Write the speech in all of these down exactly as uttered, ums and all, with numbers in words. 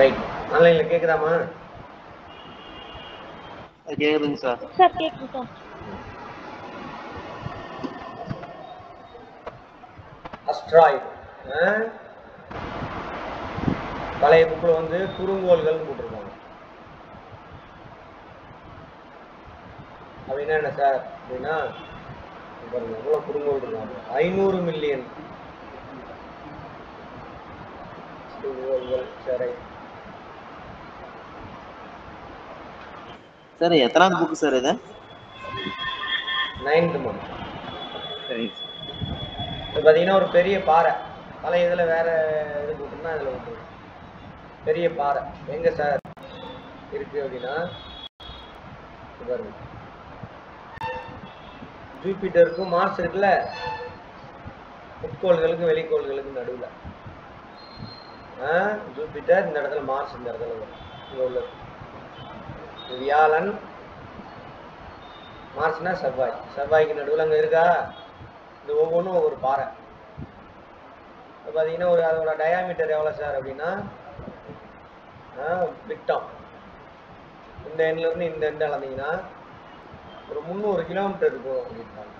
Right. Online like kekkudama? Kekkudunga sir. Sir kekkudu sir. Asteroid. Eh? பழைய புக்ல வந்து குறுங்கோள்கள் போட்டுருக்காங்க. அவை என்ன சார்? அப்படின்னா எவ்வளவு குறுங்கோள் இருக்காங்க? ஐநூறு மில்லியன் குறுங்கோள்கள் சரி. சார் எத்தனாவது புக் சார் இது? நைன்த் மணி. சரி. இது பாத்தீங்கன்னா ஒரு பெரிய பாறை. பழைய இதுல வேற இது போட்டுனா அதுல வந்து பெரிய பாறை எங்க சார் இருக்கு அப்படின்னா ஜூபிட்டருக்கும் மார்ஸ் இருக்குல்ல உட்கோள்களுக்கும் வெளிக்கோள்களுக்கும் நடுவில் ஜூபிட்டர் இந்த இடத்துல மார்ஸ் இந்த இடத்துல இங்கே உள்ளது வியாழன் மார்ஸ்னா செவ்வாய் செவ்வாய்க்கு நடுவில் அங்கே இருக்கா இந்த ஒவ்வொன்றும் ஒவ்வொரு பாறை பார்த்தீங்கன்னா ஒரு அதோட டயாமீட்டர் எவ்வளோ சார் அப்படின்னா விட்டம் இந்த எண்ணிலேருந்து இந்த எண்ணை அளந்தீங்கன்னா ஒரு முந்நூறு கிலோமீட்டர் இருக்கும் அப்படின்றாங்க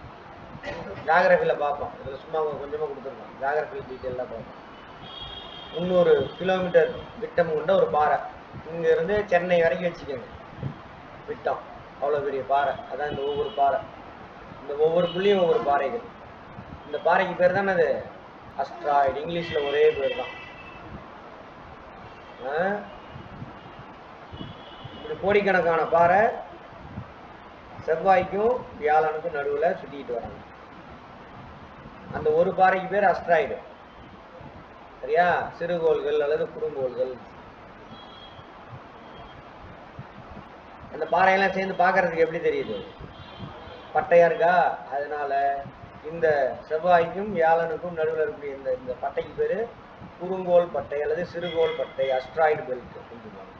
ஜாகிரஃபியில் பார்ப்போம் இதில் சும்மா கொஞ்சமாக கொடுத்துருக்கோம் ஜாகிரஃபியில் டீட்டெயிலாக பார்ப்போம் முந்நூறு கிலோமீட்டர் விட்டம் கொண்ட ஒரு பாறை இங்கேருந்து சென்னை வரைக்கும் வச்சுக்கோங்க விட்டம் அவ்வளோ பெரிய பாறை அதான் இந்த ஒவ்வொரு பாறை இந்த ஒவ்வொரு புள்ளியும் ஒவ்வொரு பாறைகள் இந்த பாறைக்கு பேர் தானே அது அஸ்ட்ராய்டு இங்கிலீஷில் ஒரே பேர் தான் கோடிக்கணக்கான பாறை செவ்வாய்க்கும் வியாழனுக்கும் நடுவில் சுத்திட்டு வராங்க அந்த ஒரு பாறைக்கு பேர் அஸ்ட்ராய்டு சரியா சிறுகோள்கள் அல்லது குறுங்கோள்கள் அந்த பாறையெல்லாம் சேர்ந்து பார்க்கறதுக்கு எப்படி தெரியுது பட்டையா இருக்கா அதனால இந்த செவ்வாய்க்கும் வியாழனுக்கும் நடுவில் இருக்கக்கூடிய இந்த இந்த பட்டைக்கு பேர் குறுங்கோல் பட்டை அல்லது சிறுகோல் பட்டை அஸ்ட்ராய்டு பெல்ட் அப்படின்றாங்க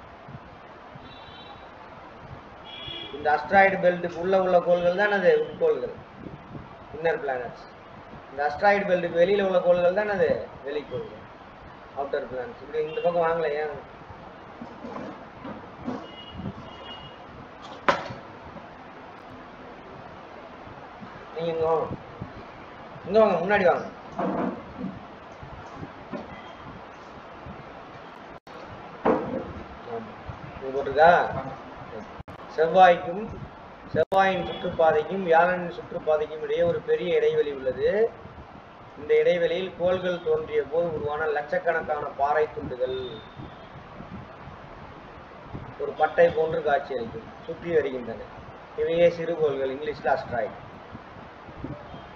இந்த அஸ்ட்ராய்டு பெல்ட்டுக்கு உள்ள உள்ள கோள்கள் தான் அது உட்கோள்கள் இன்னர் பிளானட்ஸ் இந்த அஸ்ட்ராய்டு பெல்ட்டுக்கு வெளியில் உள்ள கோள்கள் தான் அது வெளிக்கோள்கள் அவுட்டர் பிளானட்ஸ் இப்படி இந்த பக்கம் வாங்கலையா நீங்க இங்க வாங்க முன்னாடி வாங்க போட்டிருக்கா செவ்வாய்க்கும் செவ்வாயின் சுற்றுப்பாதைக்கும் வியாழனின் சுற்றுப்பாதைக்கும் இடையே ஒரு பெரிய இடைவெளி உள்ளது இந்த இடைவெளியில் கோள்கள் தோன்றிய போது உருவான லட்சக்கணக்கான பாறை துண்டுகள் ஒரு பட்டை போன்று காட்சியளிக்கும் சுற்றி வருகின்றன இவையே சிறுகோள்கள் இங்கிலீஷில் அஸ்ட்ராய்டு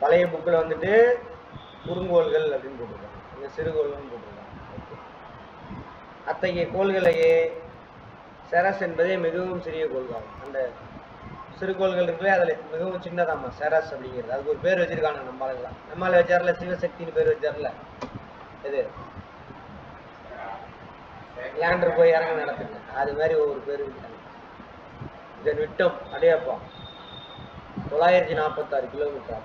பழைய புக்கில் வந்துட்டு குறுங்கோள்கள் அப்படின்னு போட்டிருக்காங்க இந்த சிறுகோள்கள்னு போட்டிருக்காங்க அத்தகைய கோள்களையே செரஸ் என்பதே மிகவும் சிறிய கோள்காகும் அந்த சிறுகோள்கள் இருக்குல்ல அதில் மிகவும் சின்னதாம்மா செரஸ் அப்படிங்கிறது அதுக்கு ஒரு பேர் வச்சுருக்காங்க நம்மளாலாம் நம்மளால் வச்சார்ல சிவசக்தின்னு பேர் வச்சார்ல இது லேண்டர் போய் இறங்க நடத்துங்க அது மாதிரி ஒவ்வொரு பேர் இருக்காங்க இதன் விட்டம் அடையப்பா தொள்ளாயிரத்தி நாற்பத்தாறு கிலோமீட்டர்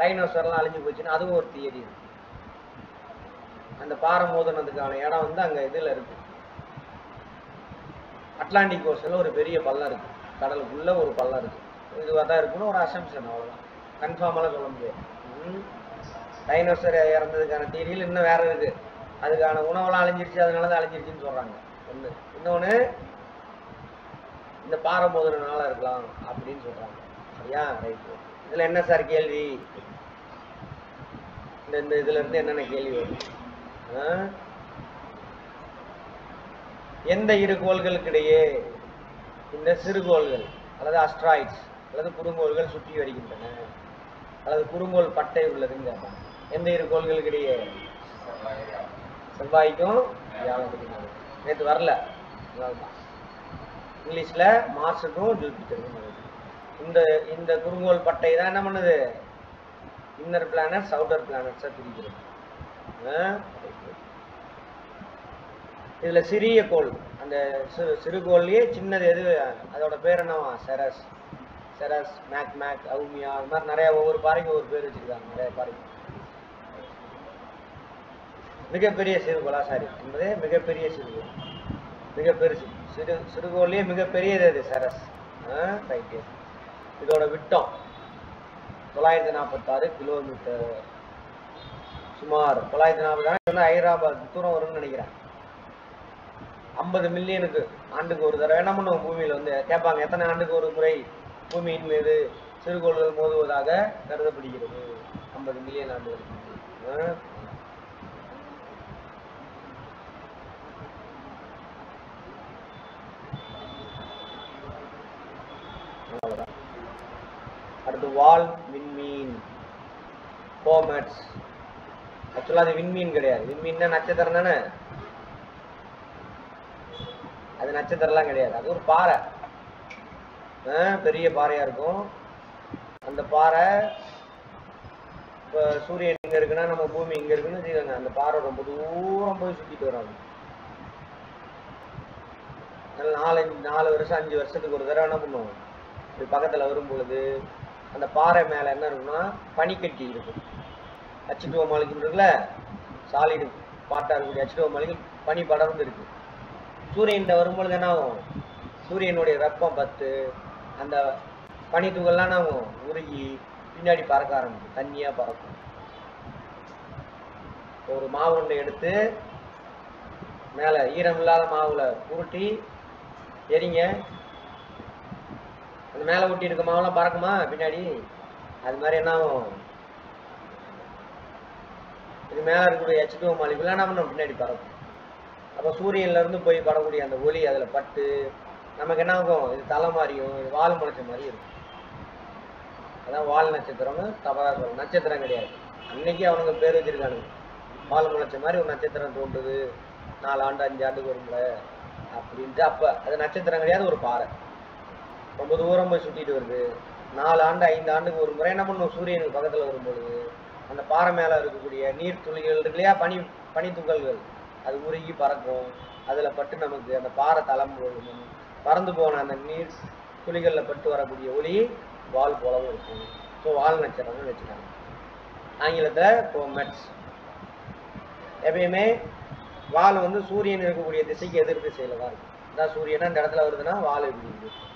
டைனோசர்லாம் அழிஞ்சு போச்சுன்னு அதுவும் ஒரு தியரி இருக்கு அந்த பாறை மோதினதுக்கான இடம் வந்து அங்கே இதில் இருக்கு அட்லாண்டிக் ஓஷனில் ஒரு பெரிய பள்ளம் இருக்குது கடலுக்குள்ளே ஒரு பள்ளம் இருக்குது இதுவாக தான் இருக்குன்னு ஒரு அசம்ஷன் அவ்வளோதான் கன்ஃபார்மெல்லாம் சொல்ல முடியாது டைனோசர் இறந்ததுக்கான தேரியில் இன்னும் வேறு இருக்குது அதுக்கான உணவெல்லாம் அழிஞ்சிருச்சு அதனால தான் அழிஞ்சிருச்சுன்னு சொல்கிறாங்க ஒன்று இன்னொன்று இந்த பாறை மோதினால இருக்கலாம் அப்படின்னு சொல்கிறாங்க சரியா ரைட்டு இதில் என்ன சார் கேள்வி இந்த இந்த இதுலேருந்து என்னென்ன கேள்வி வரும் ஆ எந்த இரு கோள்களுக்கிடையே இந்த சிறுகோள்கள் அல்லது அஸ்ட்ராய்ட்ஸ் அல்லது குறுங்கோள்கள் சுற்றி வருகின்றன அல்லது குறுங்கோள் பட்டை உள்ளதுங்க எந்த இரு கோள்களுக்கிடையே செவ்வாய்க்கும் நேற்று வரல இங்கிலீஷ்ல மார்ஸுக்கும் ஜூபிட்டருக்கும் இந்த இந்த குறுங்கோல் பட்டை தான் என்ன பண்ணுது, இன்னர் பிளானட்ஸ் அவுட்டர் பிளானட்ஸாக பிரிக்கிறது. இதில் சிறிய கோள், அந்த சிறு சிறுகோள்லேயே சின்னது எது, அதோட பேர் என்னவா, Ceres, Ceres, Makemake, Haumea, அது மாதிரி நிறையா ஒவ்வொரு பாறைக்கும் ஒரு பேர் வச்சுருக்காங்க. நிறைய பாறைக்கு மிகப்பெரிய சிறுகோளா, சாரி என்பதே மிகப்பெரிய சிறுகோள், மிகப்பெரிய சிறு சிறுகோள்லேயே மிகப்பெரியது அது செரஸ். ரைட்டு, இதோட விட்டம் தொள்ளாயிரத்தி நாற்பத்தாறு கிலோமீட்டர் சுமார். தொள்ளாயிரத்தி நாற்பத்தாறு ஹைதராபாத் தூரம் வரும்னு நினைக்கிறேன். ஐம்பது மில்லியனுக்கு ஆண்டுக்கு ஒரு தடவை என்ன பண்ணுவோம், பூமியில் வந்து கேட்பாங்க எத்தனை ஆண்டுக்கு ஒரு முறை பூமியின் மீது சிறுகோள்கள் மோதுவதாக கருதப்படுகிறது, ஐம்பது மில்லியன் ஆண்டுகளுக்கு. அடுத்து வால் விண்மீன், கோமெட்ஸ். ஆக்சுவலாக அது விண்மீன் கிடையாது, விண்மீன்னா நட்சத்திரம் தானே, அது நட்சத்திரம்லாம் கிடையாது, அது ஒரு பாறை, பெரிய பாறையாக இருக்கும். அந்த பாறை இப்போ சூரியன் இங்கே இருக்குன்னா நம்ம பூமி இங்கே இருக்குன்னு வச்சுக்கோங்க, அந்த பாறை ரொம்ப தூரம் போய் சுற்றிட்டு வராங்க. அதனால நாலஞ்சு நாலு வருஷம் அஞ்சு வருஷத்துக்கு ஒரு தடவை என்ன பண்ணுவோம், இப்படி பக்கத்தில் வரும்பொழுது அந்த பாறை மேலே என்ன இருக்குன்னா பனிக்கட்டி இருக்கும். அச்சுட்டுவ மாளிகை இருக்குல்ல, சாலிடு பாட்டாக இருக்கக்கூடிய அச்சுட்டுவ மாளிகை பனி படர்ந்து இருக்கு. சூரியன்கிட்ட வரும்பொழுது என்ன ஆகும், சூரியனுடைய வெப்பம் பத்து அந்த பனித்துகள்லாம் என்ன ஆகும், உருகி பின்னாடி பறக்க ஆரம்பிக்கும், தண்ணியாக பறக்கும். ஒரு மாவுருண்டை எடுத்து மேலே ஈரம் இல்லாத மாவில் உருட்டி எரிங்க, அந்த மேலே ஊட்டி இருக்க மாவெல்லாம் பறக்குமா பின்னாடி, அது மாதிரி என்ன ஆகும், இது மேலே இருக்கக்கூடிய எச்டூ மாலிகுலாம் என்ன பண்ணணும், பின்னாடி பறக்கும். அப்போ சூரியன்லேருந்து போய் படக்கூடிய அந்த ஒளி அதில் பட்டு நமக்கு என்ன ஆகும், இது தலை மாதிரியும் இது வால் முளைச்ச மாதிரி இருக்கும். அதான் வால் நட்சத்திரம்னு தவறாக சொல்லுவோம், நட்சத்திரம் கிடையாது. அன்னைக்கு அவனுங்க பேர் வச்சிருக்கானுங்க, வால் முளைச்ச மாதிரி ஒரு நட்சத்திரம் தோன்றுது நாலு ஆண்டு அஞ்சு ஆண்டுக்கு வரும்ல அப்படின்ட்டு. அப்போ அது நட்சத்திரம் கிடையாது, ஒரு பாறை ரொம்ப தூரம் போய் சுற்றிட்டு வருது. நாலு ஆண்டு ஐந்து ஆண்டுக்கு ஒரு முறை என்ன பண்ணும், சூரியனுக்கு பக்கத்தில் வரும்பொழுது அந்த பாறை மேலே இருக்கக்கூடிய நீர் துளிகள் இருக்கு இல்லையா, பனி பனித்துகள்கள், அது உருகி பறக்கும். அதில் பட்டு நமக்கு அந்த பாறை தளம் போடணும், பறந்து போன அந்த நீர் துளிகளில் பட்டு வரக்கூடிய ஒளி வால் போலவும் இருக்கும். ஸோ வால் நட்சத்திரம்னு வச்சுக்காங்க. ஆங்கிலத்தில் கோமெட்ஸ். எப்பயுமே வால் வந்து சூரியன் இருக்கக்கூடிய திசைக்கு எதிர் திசையில் தான் இருக்கும். அதான் சூரியனா இந்த இடத்துல வருதுன்னா வால் எப்படி இருக்குது.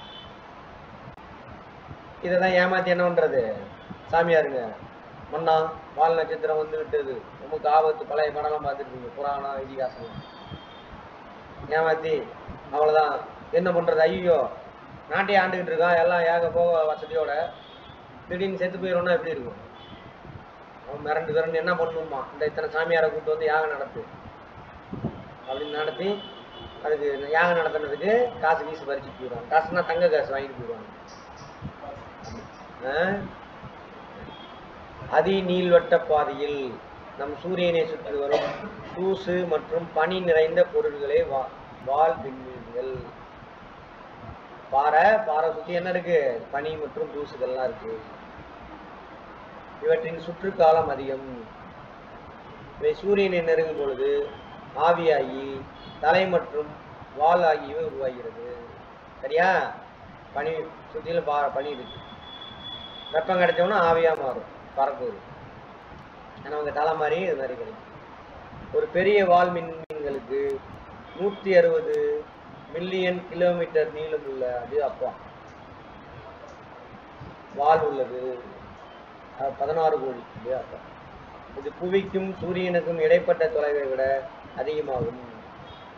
இதை தான் ஏமாற்றி என்ன பண்ணுறது, சாமியாருங்க மன்னா வால் நட்சத்திரம் வந்து விட்டது நமக்கு ஆபத்து, பழைய படம்லாம் பார்த்துருக்கீங்க, புராணம் இதிகாசம், ஏமாற்றி அவ்வளோதான். என்ன பண்ணுறது, ஐயோ நாட்டையே ஆண்டுக்கிட்டு இருக்கான், எல்லாம் ஏக போக வசதியோட திடீர்னு செத்து போயிடும்னா எப்படி இருக்கும், அவன் மிரண்டு திரண்டு என்ன பண்ணுமா, இந்த இத்தனை சாமியாரை கூப்பிட்டு வந்து யாகம் நடத்து அப்படின்னு நடத்தி, அதுக்கு யாகம் நடத்துனதுக்கு காசு வீசு பறிச்சுட்டு போயிடுவாங்க. காசுனா தங்க காசு வாங்கிட்டு போயிடுவாங்க. அதி நீள்வட்ட பாதையில் நம் சூரியனை சுற்றி வரும் தூசு மற்றும் பனி நிறைந்த பொருள்களே வால் விண்மீன்கள். பாறை பாறை சுற்றி என்ன இருக்கு, பனி மற்றும் தூசுகள்லாம் இருக்கு. இவற்றின் சுற்றுக்காலம் அதிகம். இவை சூரியனை நெருங்கும் பொழுது ஆவியாகி தலை மற்றும் வால் ஆகியவை உருவாகிறது. சரியா, பனி சுற்றிலும் பா பனி இருக்கு, வெப்பம் கிடைச்சோம்னா ஆவியாக மாறும், பறக்குது. ஆனால் அவங்க தலை மாதிரி இது மாதிரி கிடைக்கும். ஒரு பெரிய வால் மீன்களுக்கு நூற்றி அறுபது மில்லியன் கிலோமீட்டர் நீளம் உள்ள அது அப்பா வால் உள்ளது, பதினாறு கோடி அது அப்பா. இது புவிக்கும் சூரியனுக்கும் இடைப்பட்ட தொலைவை விட அதிகமாகும்.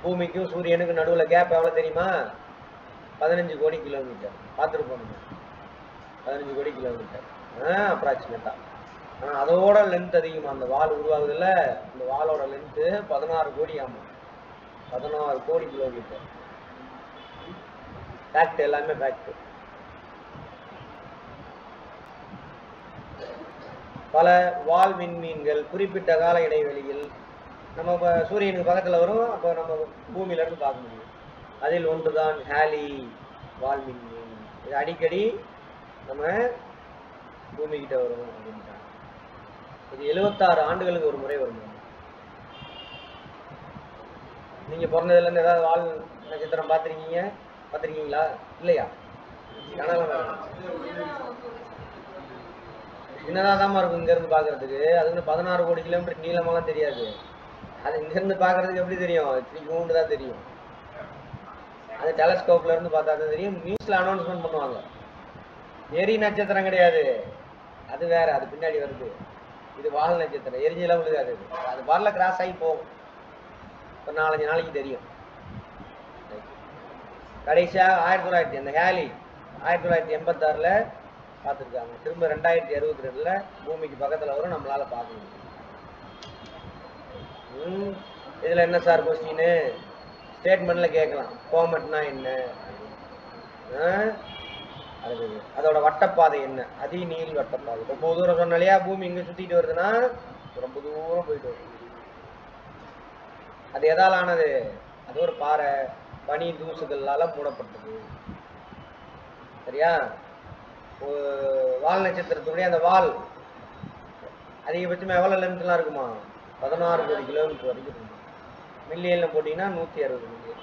பூமிக்கும் சூரியனுக்கும் நடுவில் கேப் எவ்வளோ தெரியுமா, பதினஞ்சு கோடி கிலோமீட்டர் பார்த்துருப்போம், பதினஞ்சு கோடி கிலோமீட்டர் அப்ராக்சிமேட்டாக. ஆனால் அதோட லென்த் அதிகமாக, அந்த வால் உருவாகுதில்ல அந்த வாலோட லென்த்து பதினாறு கோடி ஆகும், பதினாறு கோடி கிலோமீட்டர். ஃபேக்ட், எல்லாமே ஃபேக்ட். பல வால் விண்மீன்கள் குறிப்பிட்ட கால இடைவெளியில் நம்ம சூரியனுக்கு பக்கத்தில் வரும், அப்போ நம்ம பூமியிலேருந்து பார்க்க முடியும். அதில் ஒன்றுதான் ஹேலி வால்மின்னி. இது அடிக்கடி நம்ம பூமிக்கிட்ட வரும் அப்படின்ட்டாங்க. இது எழுபத்தாறு ஆண்டுகளுக்கு ஒரு முறை வரும். நீங்கள் பிறந்ததுலேருந்து ஏதாவது வால் நட்சத்திரம் பார்த்துருக்கீங்க பார்த்துருக்கீங்களா? இல்லையா? என்னதாதாமா இருக்கும் இங்கேருந்து பார்க்குறதுக்கு. அது வந்து பதினாறு கோடி கிலோமீட்டர் நீளமெல்லாம் தெரியாது. அது இங்கேருந்து பார்க்குறதுக்கு எப்படி தெரியும்? திரும்பி தான் தெரியும். அது டெலஸ்கோப்லேருந்து பார்த்தா தான் தெரியும். நியூஸில் அனௌன்ஸ்மெண்ட் பண்ணுவாங்க. எரி நட்சத்திரம் கிடையாது, அது வேறு, அது பின்னாடி வருது. இது வால் நட்சத்திரம். எரிஞ்செல்லாம் விழுகாது, அது வரல, கிராஸ் ஆகி போகும். ஒரு நாலஞ்சு நாளைக்கு தெரியும். கடைசியாக ஆயிரத்தி தொள்ளாயிரத்தி அந்த ஹேலி ஆயிரத்தி தொள்ளாயிரத்தி எண்பத்தாறில் பார்த்துருக்காங்க. திரும்ப ரெண்டாயிரத்தி அறுபத்தி ரெண்டில் பூமிக்கு பக்கத்தில் வரும், நம்மளால் பார்க்க முடியும். இதில் என்ன சார் கொஸ்டின்னு ஸ்டேட்மெண்ட்டில் கேட்கலாம். கோமட்னா என்ன? அடுத்தது அதோட வட்டப்பாதை என்ன? அதி நீள் வட்டப்பாதை. ரொம்ப தூரம் சொன்னாலையா பூமி இங்கே சுற்றிட்டு வருதுன்னா ரொம்ப தூரம் போயிட்டு வருது. அது எதால் ஆனது? அது ஒரு பாறை பனி தூசுகளால் மூடப்பட்டது. சரியா? வால் நட்சத்திரத்துடைய அந்த வால் அதிகபட்சமாக எவ்வளோ லென்த்லாம் இருக்குமா? பதினாறு கோடி கிலோமீட்டர் வரைக்கும் இருக்குமா. மில்லியனில் போட்டிங்கன்னா நூற்றி அறுபது மில்லியன்.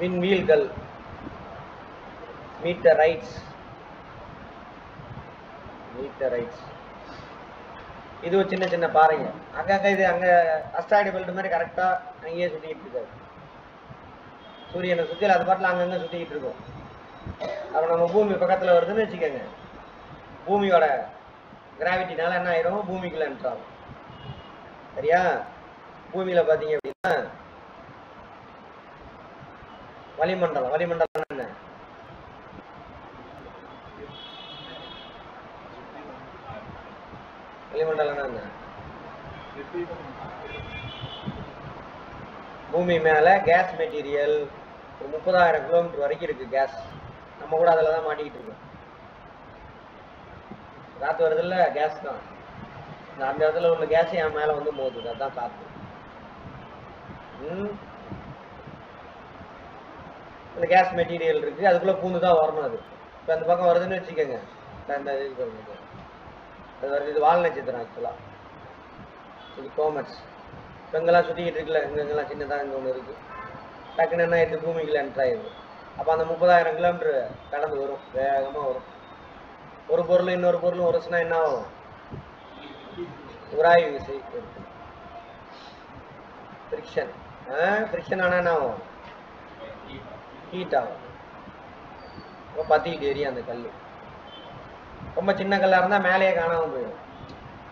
விண்வீல்கள் மீட்டரைட்ஸ். மீட்டரைட்ஸ் இது ஒரு சின்ன சின்ன பாறைங்க. அங்கங்கே இது அங்கே அஸ்ட்ராய்டு பெல்ட் மாதிரி கரெக்டாக அங்கேயே சுற்றிக்கிட்டு இருக்காது. சூரியனை சுற்றி அது பாட்டில் அங்கங்கே சுற்றிக்கிட்டு இருக்கும். அப்போ நம்ம பூமி பக்கத்தில் வருதுன்னு வச்சுக்கோங்க. பூமியோட கிராவிட்டினால என்ன ஆயிரும்? பூமிக்குள்ள என்ட்ராகும். சரியா? பூமியில் பார்த்தீங்க அப்படின்னா வளிமண்டலம். வளிமண்டலம் என்ன? வளிமண்டலம் என்ன? பூமி மேலே கேஸ் மெட்டீரியல் ஒரு முப்பதாயிரம் கிலோமீட்டர் வரைக்கும் இருக்குது. கேஸ் நம்ம கூட அதில் தான் மாட்டிக்கிட்டு இருக்கோம். காற்று வருதில்ல, கேஸ் தான். அந்த இடத்துல உள்ள கேஸ் என் மேலே வந்து மோதுது, அதுதான் காற்று. ம் அந்த கேஸ் மெட்டீரியல் இருக்குது, அதுக்குள்ளே பூந்து தான் வரணும். அது இப்போ அந்த பக்கம் வருதுன்னு வச்சுக்கோங்க. இந்த அது வருது. இது வால் நட்சத்திரம் ஆக்சுவலாக. இது கோமட்ஸ். இப்போ இங்கெல்லாம் சுற்றிக்கிட்டு இருக்குல்ல, இங்கே இங்கெல்லாம் சின்னதாக இங்கே ஒன்று இருக்குது. டக்குன்னு என்ன எடுத்து பூமிக்குள்ள என்ட்ராயிடுது. அப்போ அந்த முப்பதாயிரம் கிலோமீட்ரு கடந்து வரும், வேகமாக வரும். ஒரு பொருள் இன்னொரு பொருளும் உரசுனா என்ன ஆகும்? உராய்வு விசை இருக்குது. ஃப்ரிக்ஷன். ஃப்ரிக்ஷன் ஆனால் என்ன ஆகும்? ஹீட் ஆகும். இப்போ பற்றிக்கிட்டு எரியும் அந்த கல். ரொம்ப சின்ன கல்லாக இருந்தால் மேலேயே காணாமல் போயிடும்.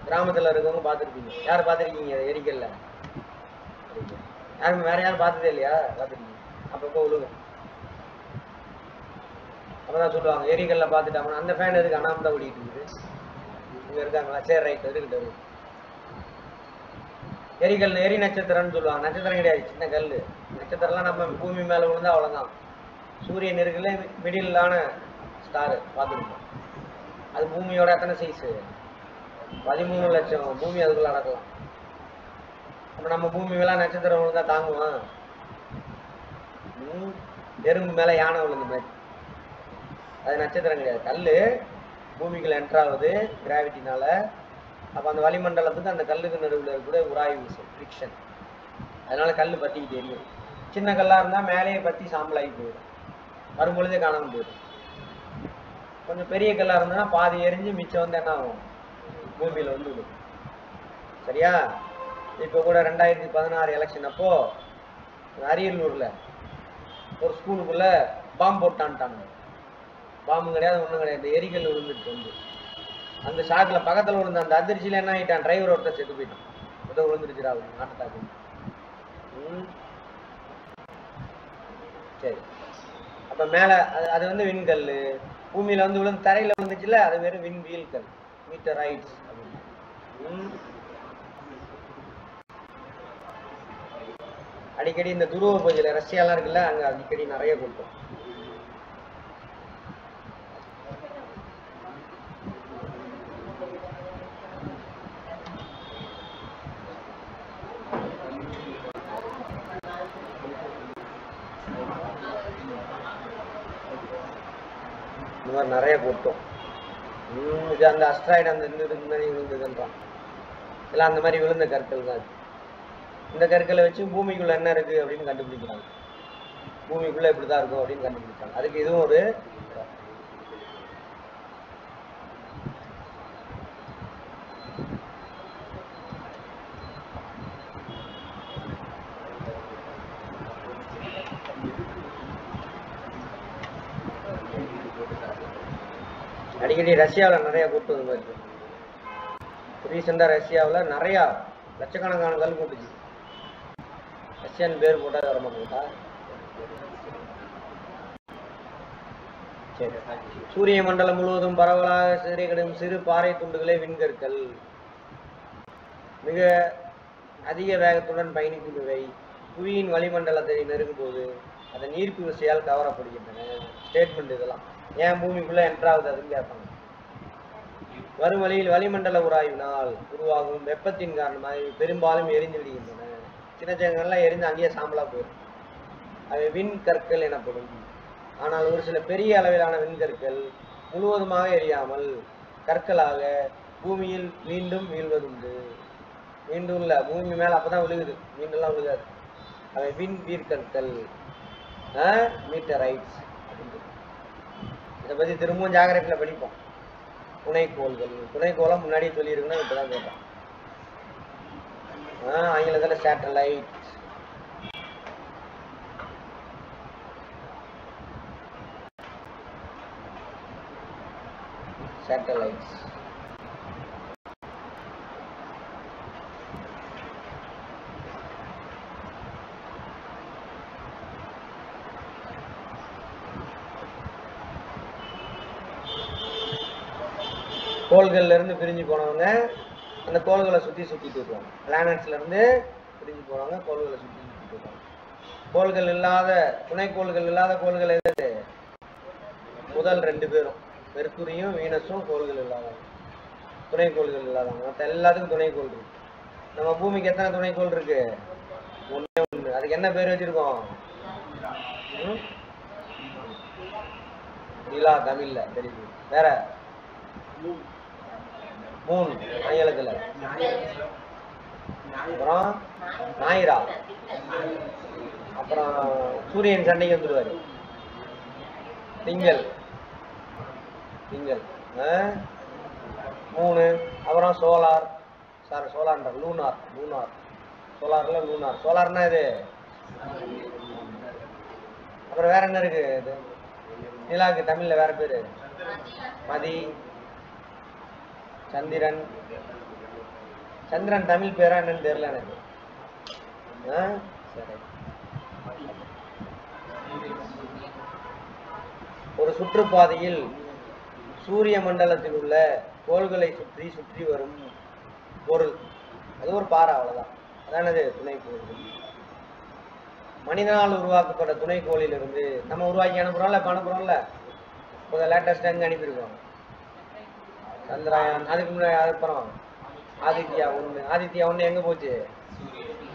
கிராமத்தில் இருக்கவங்க பார்த்துருப்பீங்க. யார் பார்த்துருக்கீங்க? எரிக்கல்ல யாரும் வேறு யாரும் பார்த்ததே இல்லையா? பார்த்துருக்கீங்க. அப்பப்போ விழுகும். அப்போ தான் சொல்லுவாங்க எரிக்கல்ல பார்த்துட்டாங்கன்னா அந்த ஃபேன் எதுக்கு அண்ணாமல் தான் ஓடிக்கிட்டு இருக்குது. இங்கே இருக்காங்களா? சரி, ரைட், இருக்கிட்ட இருக்கு. எரிக்கல் எரி நட்சத்திரம்னு சொல்லுவாங்க. நட்சத்திரம் கிடையாது, சின்ன கல். நட்சத்திரம்லாம் நம்ம பூமி மேலே விழுந்தால் அவ்வளோதான். சூரியன் இருக்குல்ல, மிடிலான ஸ்டாரு பார்த்துருக்கோம். அது பூமியோட எத்தனை சைஸு? பதிமூணு லட்சம் பூமி அதுக்குள்ளே நடக்கலாம். அப்போ நம்ம பூமி மேலே நட்சத்திரம் விழுந்தால் தாங்குவோம்? எறும்பு மேலே யானை விழுந்த மாதிரி. அது நட்சத்திரம் கிடையாது, கல். பூமிக்குள்ள என்ட்ராகுது கிராவிட்டினால. அப்போ அந்த வளிமண்டலத்துக்கு அந்த கல்லுக்கு நடுவில் இருக்கக்கூடிய உராய்வு விசை, ஃப்ரிக்ஷன். அதனால் கல் பற்றிக்கிட்டு எரியும். சின்ன கல்லாக இருந்தால் மேலேயே பற்றி சாம்பலாகி போயிடும், வரும்பொழுதே காணாமல் போயிடும். கொஞ்சம் பெரிய கல்லாக இருந்ததுன்னா பாதி எரிஞ்சு மிச்சம் வந்து என்ன ஆகும்? பூமியில் வந்து விடும். சரியா? இப்போ கூட ரெண்டாயிரத்தி பதினாறு எலெக்ஷன் அப்போது அரியலூரில் ஒரு ஸ்கூலுக்குள்ளே பாம்பு போட்டான்ட்டாங்க. பாம்பு கிடையாது, ஒன்றும் கிடையாது, எரிக்கல் விழுந்துட்டு வந்து அந்த ஷாக்கில் பக்கத்தில் விழுந்த அந்த அதிர்ச்சியில் என்ன ஆகிட்டான்? டிரைவர் ஒருத்தர் செத்து போயிட்டான். ஒருத்தர் விழுந்துருச்சுடா, நாட்டு தாக்கு. சரி அப்ப மேல அது வந்து விண்கல் பூமியில வந்து உலந்து தரையில வந்துச்சுல அது வேற விண்வீல்கள் மீட்டரைட்ஸ் அடிக்கடி இந்த துருவ பூஜையில ரஷ்யாலாம் இருக்குல்ல அங்க அடிக்கடி நிறைய கூட்டம் நிறைய கூட்டம் இது அந்த அஸ்ட்ராய்டு அந்த இருந்ததுன்றான் எல்லாம் அந்த மாதிரி விழுந்த கற்கள் தான் இந்த கற்களை வச்சு பூமிக்குள்ள என்ன இருக்கு அப்படின்னு கண்டுபிடிக்கிறாங்க பூமிக்குள்ள இப்படிதான் இருக்கும் அப்படின்னு கண்டுபிடிச்சாங்க அதுக்கு இதுவும் ஒரு அடிக்கடி ரஷ்யாவில் நிறைய கூட்டம் வருது ரீசெண்டாக ரஷ்யாவில் நிறையா லட்சக்கணக்கான கல் கூட்டுச்சு ரஷ்யன் பேர் போட்டால் வர மாட்டேங்கா சரி சூரிய மண்டலம் முழுவதும் பரவலாக சிதறிக்கிடும் சிறு பாறை துண்டுகளே விண்கற்கள் மிக அதிக வேகத்துடன் பயணிக்கின்றவை புவியின் வளிமண்டலத்தை நெருங்கும்போது அதை நீர்ப்பு விசையால் கவரப்படுகின்றன ஸ்டேட்மெண்ட் இதெல்லாம் ஏன் பூமிக்குள்ள என்றாவது அதுன்னு கேட்பாங்க வரும் வழியில் வளிமண்டல உராய்வினால் உருவாகும் வெப்பத்தின் காரணமாக பெரும்பாலும் எரிந்து விடுகின்றன சின்ன சின்னங்கள்லாம் எரிந்து அங்கேயே சாம்பலா போயிடும் அவை விண்கற்கள் எனப்படும் ஆனால் ஒரு சில பெரிய அளவிலான விண்கற்கள் முழுவதுமாக எரியாமல் கற்களாக பூமியில் மீண்டும் வீழ்வதுண்டு மீண்டும் இல்லை பூமி மேல அப்பதான் விழுகுது மீண்டும்லாம் விழுகாது அவை விண் வீர்கற்கள் மீட்டரைட்ஸ் அப்படின்றது இதை பற்றி திரும்பவும் ஜாகிரபியில் படிப்போம் துணைக்கோள்கள் துணைக்கோளம் முன்னாடியே சொல்லியிருக்குன்னா இப்போ தான் கேட்டோம் ஆ ஆங்கிலத்தில் சேட்டலைட் சேட்டலைட்ஸ் கோள்கள்ல இருந்து பிரிஞ்சு போனவங்க அந்த கோள்களை சுற்றி சுற்றிட்டு இருப்பாங்க பிளானட்ஸ்ல இருந்து பிரிஞ்சு போனவங்க கோள்களை சுற்றி சுற்றிட்டு இருப்பாங்க கோள்கள் இல்லாத துணைக்கோள்கள் இல்லாத கோள்கள் எது முதல் ரெண்டு பேரும் மெர்க்குரியும் வீனஸும் கோள்கள் இல்லாதவங்க துணைக்கோள்கள் இல்லாதவங்க மற்ற எல்லாத்துக்கும் துணைக்கோள் இருக்கு நம்ம பூமிக்கு எத்தனை துணைக்கோள் இருக்கு ஒன்னே ஒன்று அதுக்கு என்ன பேர் வச்சிருக்கோம் நிலா தமிழ்ல தெரியுது வேற மூணு ஆங்கிலத்தில் அப்புறம் ஞாயிறா அப்புறம் சூரியன் சண்டைக்கு வந்துடுவார் திங்கள் திங்கள் மூணு அப்புறம் சோலார் சார் சோலார்ன்றார் லூனார் லூனார் சோலார்ல லூனார் சோலார்னா இது அப்புறம் வேற என்ன இருக்கு இது நிலாக்கு தமிழ்ல வேற பேரு மதி சந்திரன் சந்திரன் தமிழ் பேரா என்னன்னு தெரியல எனக்கு ஒரு சுற்றுப்பாதையில் சூரிய மண்டலத்தில் உள்ள கோள்களை சுற்றி சுற்றி வரும் பொருள் அது ஒரு பாறை அவ்வளவுதான் அதானது துணைக்கோள் மனிதனால் உருவாக்கப்பட்ட துணைக்கோளில் இருந்து நம்ம உருவாக்கி அனுப்புறோம்ல இப்ப அனுப்புறோம்ல இப்போ லேட்டஸ்டா எங்க அனுப்பியிருக்கோம் சந்திராயன் அதுக்கு முன்னாடி அப்புறம் ஆதித்யா ஒன்று ஆதித்யா ஒன்று எங்கே போச்சு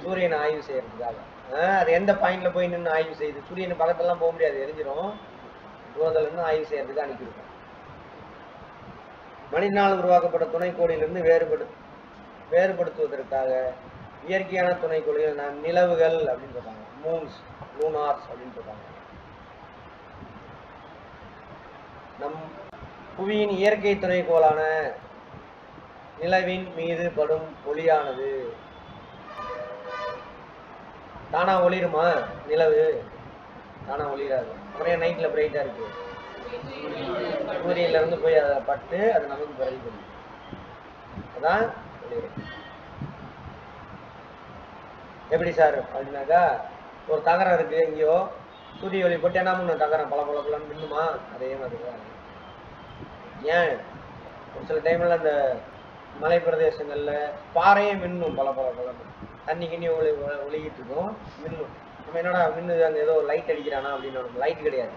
சூரியனை ஆய்வு செய்யறதுக்காக அது எந்த பாயிண்ட்ல போய் நின்று ஆய்வு செய்யுது சூரியன் பக்கத்துலாம் போக முடியாது எரிஞ்சிடும் தூரத்தில் இருந்து ஆய்வு செய்யறதுக்கு அனுப்பியிருக்கோம் மனிதனால் உருவாக்கப்பட்ட துணைக்கோளிலிருந்து வேறுபடு வேறுபடுத்துவதற்காக இயற்கையான துணைக்கோளில் நான் நிலவுகள் அப்படின்னு சொல்றாங்க மூன்ஸ் லூனார்ஸ் அப்படின்னு சொல்றாங்க நம் புவியின் இயற்கை துணைக்கோளான நிலவின் மீது படும் ஒளியானது தானா ஒளிருமா நிலவு தானா ஒளிராது ஒரே நைட்ல பிரைட்டா இருக்கு சூரியன்ல இருந்து போய் அதை பட்டு அது நமக்கு பரவி அதான் ஒளிரும் எப்படி சார் அப்படின்னாக்கா, ஒரு தகரம் இருக்குது எங்கேயோ சூரிய ஒளி போட்டு என்ன பண்ண தகரம் பல பழப்பலான்னு நின்றுமா? அதே மாதிரி தான். ஏன் ஒரு சில டைமில் அந்த மலை பிரதேசங்களில் பாறையே மின்னும், பல பல பழம் தண்ணி கிண்ணி ஒளி ஒழுகிட்டு இருக்கும் மின்னும். நம்ம என்னடா மின்னு அங்கே ஏதோ லைட் அடிக்கிறானா அப்படின்னு, லைட் கிடையாது,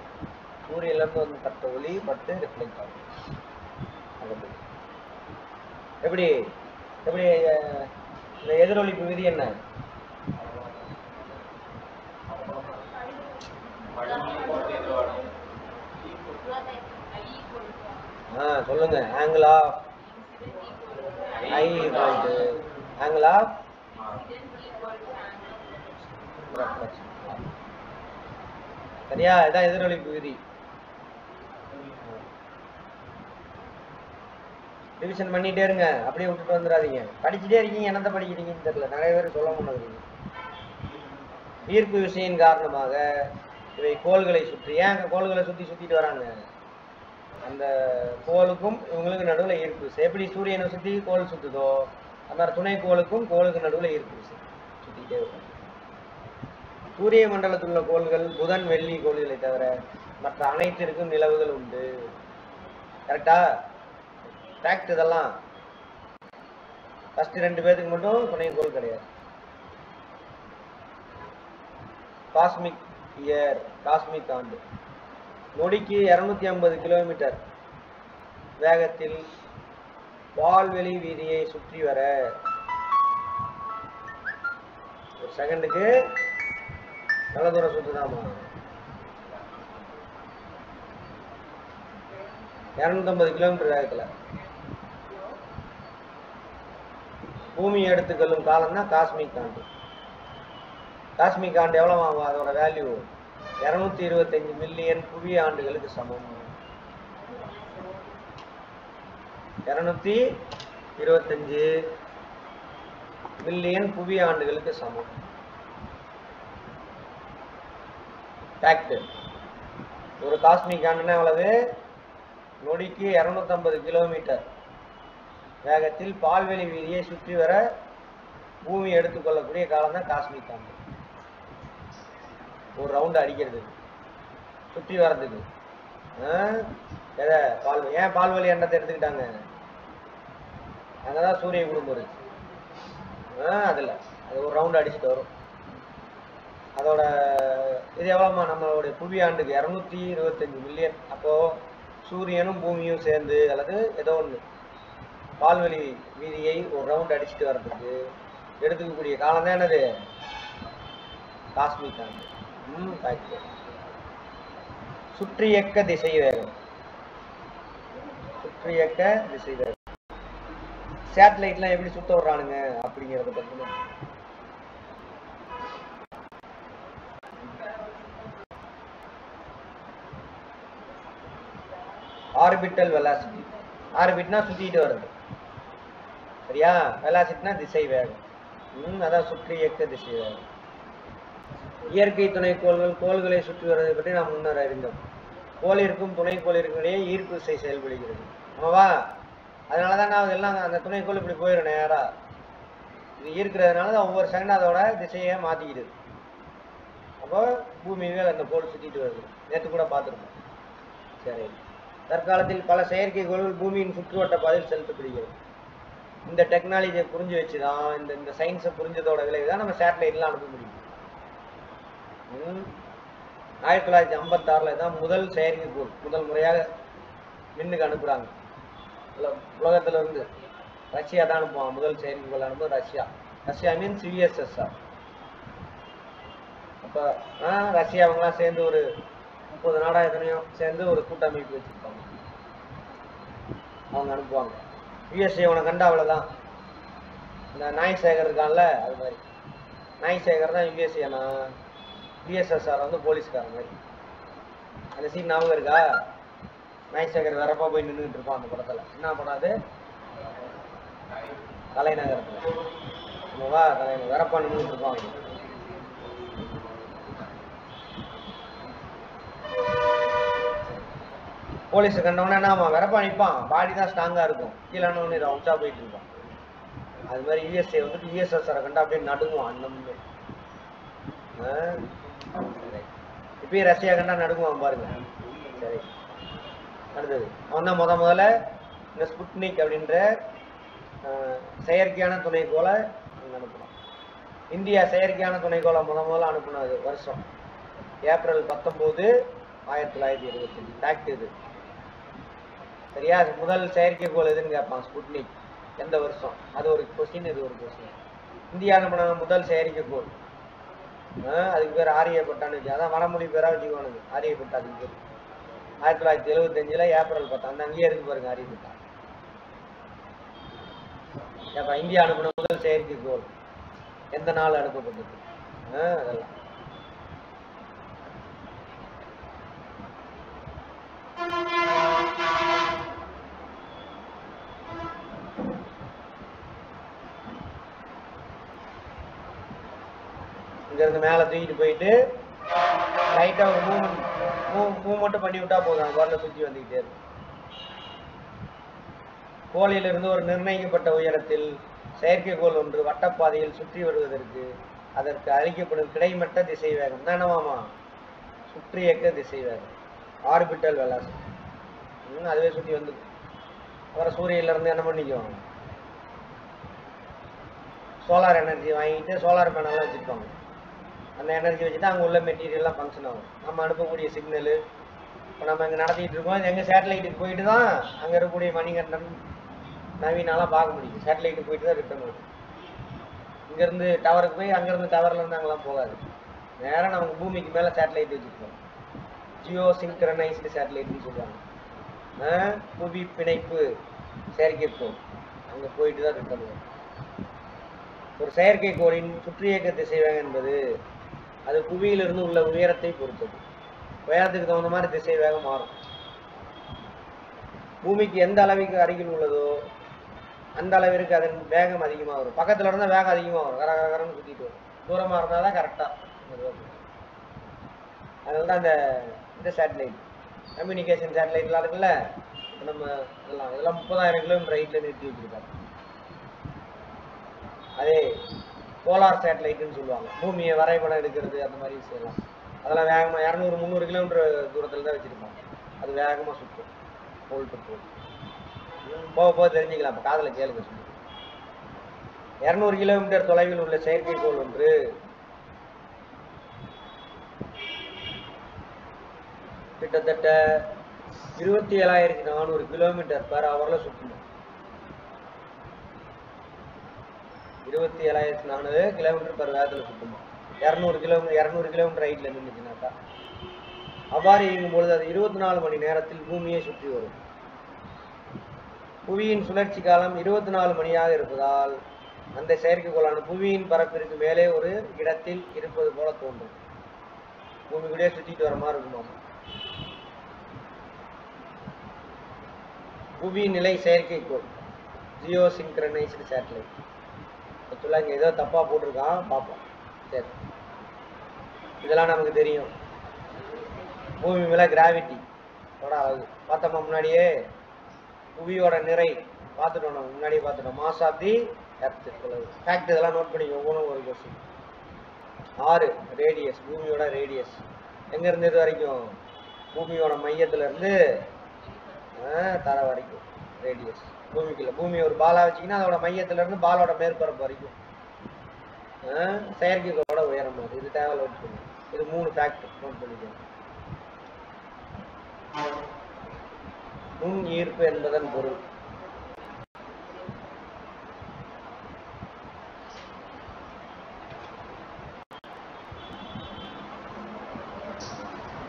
சூரியன்லேருந்து வந்து பட்ட ஒளி பட்டு ரிஃப்ளெக்ட் ஆகும். அது எப்படி எப்படி இந்த எதிரொலிப்பு விதி என்ன? ஆ சொல்லுங்க. Angle of I angle of சரியா, இதான் எதிரொலிப்பு விதி. ரிவிஷன் பண்ணிட்டே இருங்க, அப்படியே விட்டுட்டு வந்துடாதீங்க. படிச்சுட்டே இருக்கீங்க, என்னத்தை படிக்கிறீங்கன்னு தெரியல. நிறைய பேர் சொல்ல முடியாது. ஈர்ப்பு விசையின் காரணமாக இவை கோள்களை சுற்றி, ஏன் அங்கே கோள்களை சுற்றி சுற்றிட்டு வராங்க? அந்த கோளுக்கும் இவங்களுக்கு நடுவில் ஈர்ப்பு விசை. எப்படி சூரியனை சுற்றி கோள் சுற்றுதோ அந்த மாதிரி துணை கோளுக்கும் கோளுக்கு நடுவில் ஈர்ப்பு விசை சுற்றிக்கிட்டே இருக்காங்க. சூரிய மண்டலத்தில் உள்ள கோள்கள் புதன் வெள்ளி கோள்களை தவிர மற்ற அனைத்திற்கும் நிலவுகள் உண்டு. கரெக்டா? ஃபேக்ட். இதெல்லாம் ஃபஸ்ட்டு ரெண்டு பேருக்கு மட்டும் துணை கோள் கிடையாது. காஸ்மிக் இயர், காஸ்மிக் ஆண்டு, நொடிக்கு இருநூத்தி ஐம்பது கிலோமீட்டர் வேகத்தில் வால்வெளி வீதியை சுற்றி வர ஒரு செகண்டுக்கு நல்ல தூரம் சுற்றுதாமா? இருநூத்தி ஐம்பது கிலோமீட்டர் வேகத்தில். பூமியை எடுத்துக்கொள்ளும் காலம் தான் காஸ்மிக் ஆண்டு. காஸ்மிக் ஆண்டு எவ்வளோ ஆகும்? அதோட வேல்யூ இருநூத்தி இருபத்தஞ்சு மில்லியன் புவி ஆண்டுகளுக்கு சமம். இருநூத்தி இருபத்தஞ்சு மில்லியன் புவி ஆண்டுகளுக்கு சமம். ஃபேக்ட். ஒரு காஸ்மிக் ஆண்டுனா எவ்வளவு? நொடிக்கு இருநூத்தி ஐம்பது கிலோமீட்டர் வேகத்தில் பால்வெளி வீதியை சுற்றி வர பூமி எடுத்துக்கொள்ளக்கூடிய காலம் தான் காஸ்மிக் ஆண்டு. ஒரு ரவுண்டு அடிக்கிறதுக்கு, சுற்றி வர்றதுக்கு. எதை? பால். ஏன் பால்வெளி எண்ணத்தை எடுத்துக்கிட்டாங்க? அங்கே தான் சூரிய குடும்பம் இருக்கு. அதில் அது ஒரு ரவுண்டு அடிச்சுட்டு வரும். அதோட இது எவ்வளோமா? நம்மளுடைய புவி ஆண்டுக்கு இரநூத்தி இருபத்தஞ்சி மில்லியன். அப்போது சூரியனும் பூமியும் சேர்ந்து அல்லது ஏதோ ஒன்று பால்வெளி வீதியை ஒரு ரவுண்ட் அடிச்சுட்டு வர்றதுக்கு எடுத்துக்கக்கூடிய காலம் தான் என்னது? காஸ்மிக் ஆண்டு. சுற்றி இயக்க திசை வேகம், சுற்றி இயக்க திசை வேகம். சேட்டலைட்லாம் எப்படி சுத்த விடுறானுங்க அப்படிங்கறத பத்தி ஆர்பிட்டல் வெலாசிட்டி. ஆர்பிட்னா சுத்திட்டு வருது, சரியா? வெலாசிட்டினா திசை வேகம். அதான் சுற்றி இயக்க திசை வேகம். இயற்கை துணைக்கோள்கள் கோள்களை சுற்றி வருவதை பற்றி நாம் முன்னர் அறிந்தோம். கோளிற்கும் துணைக்கோளிற்கும் இடையே ஈர்ப்பு விசை செயல்படுகிறது. ஆமாவா? அதனால தான் நான் எல்லாம் அந்த துணைக்கோள் இப்படி போயிடும் நேராக. இது ஈர்க்கிறதுனால தான் ஒவ்வொரு செகண்ட் அதோட திசையை மாற்றிக்கிடுது. அப்போ பூமியே அந்த கோள் சுற்றிட்டு வருது. நேற்று கூட பார்த்துருக்கோம். சரி. தற்காலத்தில் பல செயற்கைக்கோள்கள் பூமியின் சுற்றுவட்ட பாதையில் செலுத்தப்படுகிறது. இந்த டெக்னாலஜியை புரிஞ்சு வச்சு தான், இந்த இந்த சயின்ஸை புரிஞ்சதோட விளைவு தான் நம்ம சேட்டலைட்லாம் அனுப்ப முடியும். ஆயிரத்தி தொள்ளாயிரத்தி ஐம்பத்தி ஆறுல தான் முதல் செயற்கைக்கோள் முதல் முறையாக விண்ணுக்கு அனுப்புறாங்க உலகத்துல இருந்து. ரஷ்யா தான் அனுப்புவாங்க முதல் செயற்கைக்கோள் அனுப்ப. ரஷ்யா ரஷ்யா மீன் சிவிஎஸ்எஸ்ஆர். அப்ப ரஷ்யா அவங்கலாம் சேர்ந்து ஒரு முப்பது நாடா எத்தனையும் சேர்ந்து ஒரு கூட்டமைப்பு வச்சிருப்பாங்க. அவங்க அனுப்புவாங்க. யுஎஸ்ஏ அவனை கண்டா அவ்வளவுதான். இந்த நாய் சேகர் இருக்கான்ல, அது மாதிரி நாய் சேகர் தான் யுஎஸ்ஏ. நான் பிஎஸ்எஸ்ஆர் வந்து போலீஸ்கார மாதிரி. அந்த சீன் ஞாபகம் இருக்கா? நாய்சேகர் வரப்பா போய் நின்றுட்டு இருப்பான் அந்த படத்தில். என்ன பண்ணாது? தலைநகரத்தில் நம்மவா தலைநகர் வரப்பா நின்றுட்டு இருப்பான். போலீஸை கண்டவுடனே என்ன வரப்பா நிற்பான், பாடி தான் ஸ்ட்ராங்காக இருக்கும், கீழே ஒன்று ரவுன்ஸாக போயிட்டு இருப்பான். அது மாதிரி யுஎஸ்ஏ வந்துட்டு யுஎஸ்எஸ்ஆரை கண்டா அப்படியே நடுங்குவான். அந்த இப்பயே ரஷ்யா கண்டா நடுங்குவான் பாருங்க. சரி, அடுத்தது அவன் தான் முத முதல்ல இந்த ஸ்புட்னிக் அப்படின்ற செயற்கையான துணைக்கோளை அனுப்புனான். இந்தியா செயற்கையான துணைக்கோளை முத முதல்ல அனுப்புனது வருஷம் ஏப்ரல் பத்தொம்போது ஆயிரத்தி தொள்ளாயிரத்தி எழுபத்தி அஞ்சு ஃபேக்ட் இது. சரியா, அது முதல் செயற்கைக்கோள் எதுன்னு கேட்பான் ஸ்புட்னிக் எந்த வருஷம், அது ஒரு கொஸ்டின், இது ஒரு கொஸ்டின். இந்தியா அனுப்புன முதல் செயற்கைக்கோள் அதுக்கு பேர் ஆரியப்பட்டான்னு வச்சு, அதான் வடமொழி பேராக வச்சுக்கோனது ஆரியப்பட்டா. அதுக்கு பேர் ஆயிரத்தி தொள்ளாயிரத்தி எழுபத்தஞ்சில் ஏப்ரல் பத்தாம் அந்த அங்கேயே இருக்கு பாருங்க ஆரியப்பட்டா. ஏப்பா இந்தியா அனுப்பின முதல் செயற்கைக்கோள் எந்த நாள் அனுப்பப்பட்டது அதெல்லாம். இங்கேருந்து மேலே தூக்கிட்டு போயிட்டு லைட்டாக ஒரு மூவ்மெண்ட் மூவ் மூவ்மெண்ட்டு பண்ணி விட்டா போதும், வரல சுற்றி வந்துக்கிட்டே இருக்கும். கோளிலிருந்து ஒரு நிர்ணயிக்கப்பட்ட உயரத்தில் செயற்கைக்கோள் ஒன்று வட்டப்பாதையில் சுற்றி வருவதற்கு அதற்கு அளிக்கப்படும் கிடைமட்ட திசை வேகம் தான் என்னவாமா சுற்றி இயக்க திசை வேகம், ஆர்பிட்டல் வெலாசிட்டி. அதுவே சுற்றி வந்து அப்புறம் சூரியன்லேருந்து என்ன பண்ணிக்குவோம் சோலார் எனர்ஜி வாங்கிட்டு சோலார் பேனல்லாம் வச்சுருப்பாங்க. அந்த எனர்ஜி வச்சு தான் அங்கே உள்ள மெட்டீரியல்லாம் ஃபங்க்ஷன் ஆகும். நம்ம அனுப்பக்கூடிய சிக்னலு இப்போ நம்ம இங்கே நடத்திட்டு இருக்கோம், இது எங்கள் சேட்டலைட்டுக்கு போயிட்டு தான் அங்கே இருக்கக்கூடிய மணிகண்டன் நவீனாலாம் பார்க்க முடியும். சேட்டலைட்டுக்கு போயிட்டு தான் ரிட்டர்ன் வரும். இங்கேருந்து டவருக்கு போய் அங்கேருந்து டவர்லேருந்து அங்கெல்லாம் போகாது, நேராக நமக்கு பூமிக்கு மேலே சேட்டலைட் வச்சுருக்கோம். ஜியோ சிங்க்ரனைஸ்டு சேட்டலைட்னு சொல்லுவாங்க. புவி பிணைப்பு செயற்கைக்கோள் அங்கே போயிட்டு தான் ரிட்டர்ன் வரும். ஒரு செயற்கைக்கோளின் சுற்றி இயக்க திசைவேகம் என்பது அது புவியிலிருந்து உள்ள உயரத்தை பொறுத்தது. உயரத்துக்கு தகுந்த மாதிரி திசை வேகம் மாறும். பூமிக்கு எந்த அளவுக்கு அருகில் உள்ளதோ அந்த அளவிற்கு அதன் வேகம் அதிகமாக வரும். பக்கத்தில் இருந்தால் வேகம் அதிகமாக வரும், கரகரன்னு சுற்றிட்டு வரும். தூரமாக இருந்தால் தான் கரெக்டாக. அதனால தான் அந்த இந்த சேட்டலைட் கம்யூனிகேஷன் சேட்டலைட்லாம் இருக்குல்ல, நம்ம இதெல்லாம் இதெல்லாம் முப்பதாயிரம் கிலோமீட்டர் ஹைட்டில் நிறுத்தி வச்சுருக்காங்க. அதே போலார் சேட்டலைட்டுன்னு சொல்லுவாங்க, பூமியை வரைபடம் எடுக்கிறது அந்த மாதிரி விஷயம்லாம். அதெல்லாம் வேகமாக இரநூறு முந்நூறு கிலோமீட்டர் தூரத்தில் தான் வச்சுருப்பாங்க. அது வேகமாக சுற்றும் போல் டு போல் போக போக தெரிஞ்சுக்கலாம். இப்போ காதில் கேளுங்க சொல்லுங்கள். இரநூறு கிலோமீட்டர் தொலைவில் உள்ள செயற்கைக்கோள் ஒன்று கிட்டத்தட்ட இருபத்தி ஏழாயிரத்தி நானூறு கிலோமீட்டர் பர் ஹவரில் சுற்றணும். இருபத்தி ஏழாயிரத்தி நானூறு கிலோமீட்டர் பர் வேகத்தில் சுற்றுமா. இரநூறு கிலோமீட்டர் இரநூறு கிலோமீட்டர் ஹைட்டில் இருந்துச்சுனாக்கா அவ்வாறு இயங்கும்பொழுது அது இருபத்தி நாலு மணி நேரத்தில் பூமியை சுற்றி வரும். புவியின் சுழற்சி காலம் இருபத்தி நாலு மணியாக இருப்பதால் அந்த செயற்கைக்கோளான புவியின் பரப்பிற்கு மேலே ஒரு இடத்தில் இருப்பது போல தோன்றும். பூமி கூட சுற்றிட்டு வர மாதிரி இருக்குமா. புவியின் நிலை செயற்கைக்கோள் ஜியோ சிங்க்ரனைஸ்டு சேட்டலைட். ஆக்சுவலாக இங்கே ஏதோ தப்பாக போட்டிருக்கான், பார்ப்போம். சரி, இதெல்லாம் நமக்கு தெரியும். பூமி மேலே கிராவிட்டி ஓட ஆகுது பார்த்தோமா முன்னாடியே. புவியோட நிறை பார்த்துட்டோம் நம்ம முன்னாடியே பார்த்துட்டோம். Mass of the earth fact இதெல்லாம் நோட் பண்ணிக்கோ, ஒவ்வொன்றும் ஒரு கொஸ்டின். ஆறு ரேடியஸ், பூமியோட ரேடியஸ் எங்கேருந்து இது வரைக்கும் பூமியோட மையத்துலேருந்து தர வரைக்கும் ரேடியஸ். பூமிக்குள்ள பூமி ஒரு பாலா வச்சிங்கன்னா அதோட மையத்திலிருந்து பாலோட மேற்பரப்பு வரைக்கும் செயற்கைக்கோளோட உயரம் அது. இது தேவை நோட் பண்ணுங்க. இது மூணு ஃபேக்டர் நோட் பண்ணிக்கணும். நுண் ஈர்ப்பு என்பதன் பொருள்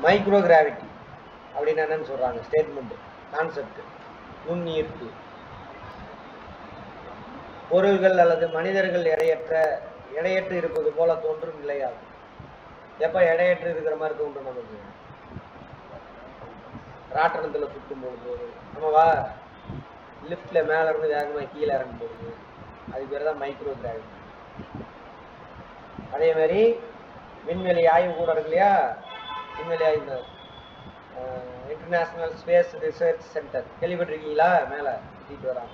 மைக்ரோ கிராவிட்டி அப்படின்னு என்னன்னு சொல்றாங்க ஸ்டேட்மெண்ட் கான்செப்ட். நுண் ஈர்ப்பு பொருள்கள் அல்லது மனிதர்கள் எடையற்ற எடையற்று இருப்பது போல தோன்றும் நிலையாகும். எப்போ எடையற்று இருக்கிற மாதிரி தோன்றும் நமக்கு ராட்டணத்தில் சுற்றும் போகும்போது நம்ம வா லிஃப்டில் மேலே இருந்து வேகமாக கீழே இறங்கும் போகுது, அது பேர் தான் மைக்ரோ கிராவிட்டி. அதேமாதிரி விண்வெளி ஆய்வு கூட இருக்கு இல்லையா, விண்வெளி ஆய்வு இன்டர்நேஷ்னல் ஸ்பேஸ் ரிசர்ச் சென்டர் கேள்விப்பட்டிருக்கீங்களா, மேலே சுற்றிட்டு வராங்க.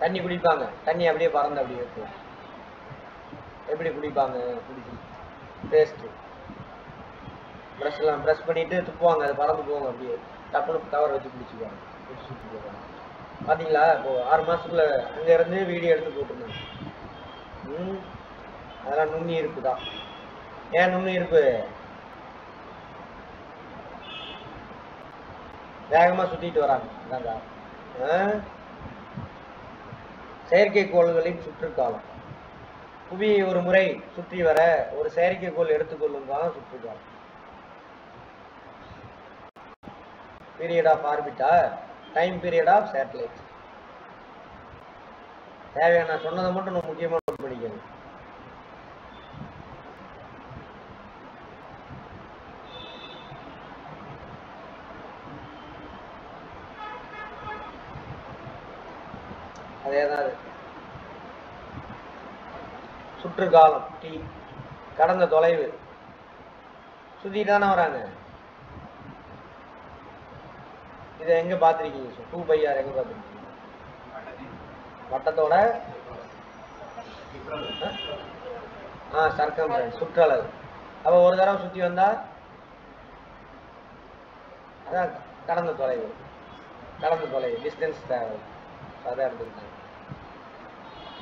தண்ணி குடிப்பாங்க, தண்ணி அப்படியே பறந்து அப்படியே இருக்கும். எப்படி குடிப்பாங்க? குடிச்சு பேஸ்ட்டு ப்ரெஷ்லாம் ப்ரெஷ் பண்ணிட்டு துப்புவாங்க, அது பறந்து போவாங்க, அப்படியே டப்புன்னு கவர் வச்சு குடிச்சுக்குவாங்க, குடிச்சு போவாங்க. பார்த்தீங்களா? இப்போது ஆறு மாதத்துக்குள்ள அங்கேருந்து வீடியோ எடுத்து போட்டுருந்தாங்க. ம் அதெல்லாம் நுண்ணுயிர்ப்பு தான். ஏன் நுண்ணுயிர்ப்பு? வேகமாக சுற்றிட்டு வராங்க. அதாங்க செயற்கைக்கோள்களின் சுற்றுக்காலம். புவியை ஒரு முறை சுற்றி வர ஒரு செயற்கைக்கோள் எடுத்துக்கொள்ளும் காலம் சுற்றுக்காலம். பீரியட் ஆஃப் ஆர்பிட்டா டைம் பீரியட் ஆஃப் சேட்டலைட். தேவையான நான் சொன்னதை மட்டும் நம்ம முக்கியமாக நோட் பண்ணிக்கணும். அதேதான் சுற்றுக்காலம் டி. கடந்த தொலைவு சுத்திட்டு தானே வராங்க. இதை எங்க பார்த்துருக்கீங்க? டூ பை ஆர் எங்க பார்த்துருக்கீங்க? வட்டத்தோட ஆ சர்க்கம் சுற்றளவு. அப்போ ஒரு தடவை சுற்றி வந்தா அதான் கடந்த தொலைவு. கடந்த தொலைவு டிஸ்டன்ஸ் தேவை. அதான் எடுத்துக்கிட்டாங்க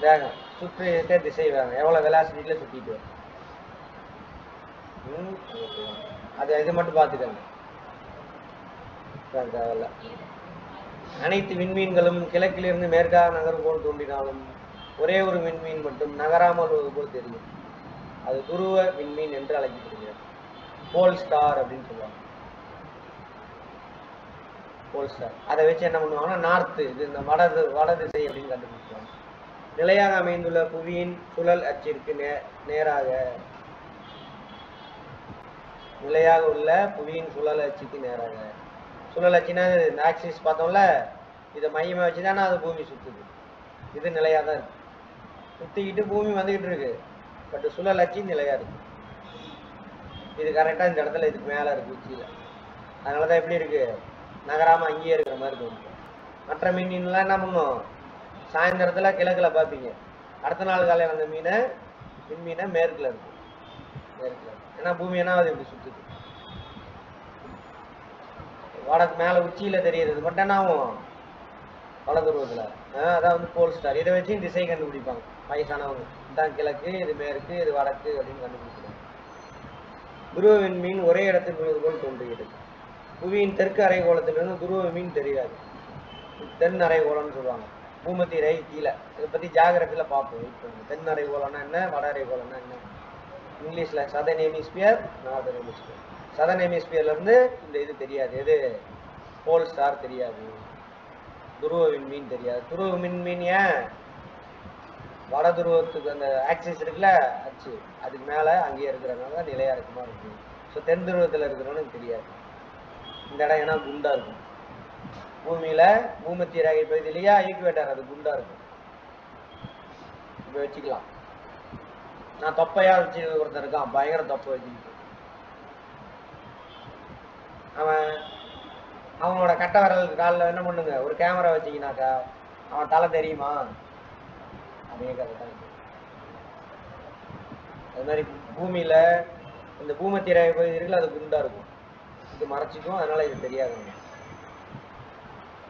வேகம். சுற்று திசை வேகம் எவ்வளோ வெலாசிட்டியில் சுற்றிட்டு வரும். அது இது மட்டும் பார்த்துக்காங்க. தேவையில்ல. அனைத்து விண்மீன்களும் கிழக்கிலிருந்து மேற்காக நகரும் போல் தோன்றினாலும் ஒரே ஒரு விண்மீன் மட்டும் நகராமல் ஒரு போல் தெரியும். அது துருவ விண்மீன் என்று அழைக்கப்படுகிறது. போல் ஸ்டார் அப்படின்னு சொல்லுவாங்க. போல் ஸ்டார் அதை வச்சு என்ன பண்ணுவாங்கன்னா நார்த்து இது இந்த வடது வட திசை அப்படின்னு கண்டுபிடிப்பாங்க. நிலையாக அமைந்துள்ள புவியின் சுழல் அச்சிற்கு நே நேராக நிலையாக உள்ள புவியின் சுழல் அச்சுக்கு நேராக. சுழல் அச்சுன்னா இந்த ஆக்சிஸ் பார்த்தோம்ல, இதை மையமாக வச்சு தானே அது பூமி சுற்றுது. இது நிலையாக தான் இருக்கு. சுற்றிக்கிட்டு பூமி வந்துக்கிட்டு இருக்கு. பட் சுழல் அச்சு நிலையாக இருக்கு. இது கரெக்டாக இந்த இடத்துல இதுக்கு மேலே இருக்குது கீழே. அதனால தான் எப்படி இருக்குது? நகராமல் அங்கேயே இருக்கிற மாதிரி தோணுது. மற்ற மீன்லாம் என்ன பண்ணும்? சாயந்தரத்தில் கிழக்கில் பார்ப்பீங்க. அடுத்த நாள் காலையில் அந்த மீனை விண்மீனை மேற்கில் இருக்கும். மேற்கில் இருக்கும் ஏன்னா பூமி என்ன அது இப்படி சுற்றுது. வடக்கு மேலே உச்சியில் தெரியுது மட்டும் என்ன ஆகும் வடதுருவத்தில். அதான் வந்து போல் ஸ்டார். இதை வச்சு திசை கண்டுபிடிப்பாங்க வயசானவங்க. இதான் கிழக்கு, இது மேற்கு, இது வடக்கு அப்படின்னு கண்டுபிடிச்சிருவாங்க. துருவ விண்மீன் ஒரே இடத்தில் உள்ளது போல் தோன்றுகிறது. புவியின் தெற்கு அரைக்கோளத்திலிருந்து துருவ மீன் தெரியாது. தென் அரைக்கோளம்னு சொல்லுவாங்க. பூமத்தி ரை கீழே. இதை பற்றி ஜாகிரபியில் பார்ப்போம். இப்போ தென் அரைக்கோளம்னா என்ன, வட அரைக்கோளம்னா என்ன? இங்கிலீஷில் southern hemisphere, northern hemisphere. Southern ஹெமிஸ்பியர்லேருந்து இந்த இது தெரியாது. எது? போல் ஸ்டார் தெரியாது, துருவ விண்மீன் தெரியாது. துருவ விண்மீன் ஏன்? வட துருவத்துக்கு அந்த ஆக்சிஸ் இருக்குல்ல அச்சு, அதுக்கு மேலே அங்கேயே இருக்கிறனால தான் நிலையாக இருக்குமா இருக்குது. ஸோ தென் துருவத்தில் இருக்கிறவனுக்கு தெரியாது. இந்த இடம் ஏன்னா குண்டாக இருக்கும். பூமியில் பூமத்திய ரேகை பகுதி இல்லையா, ஈக்குவேட்டர், அது குண்டாக இருக்கும். இப்போ வச்சுக்கலாம். நான் தொப்பையாக வச்சு ஒருத்தன் இருக்கான், பயங்கர தொப்பை வச்சுக்கிட்டு. அவன் அவனோட கட்டை விரல் காலில் என்ன பண்ணுங்க ஒரு கேமரா வச்சிங்கனாக்கா அவன் தலை தெரியுமா? அப்படியே கரெக்டாக இருக்கு. அது மாதிரி பூமியில் இந்த பூமத்திய ரேகை பகுதி இருக்குல்ல, அது குண்டாக இருக்கும். இது மறைச்சிக்கும். அதனால் இது தெரியாதுங்க.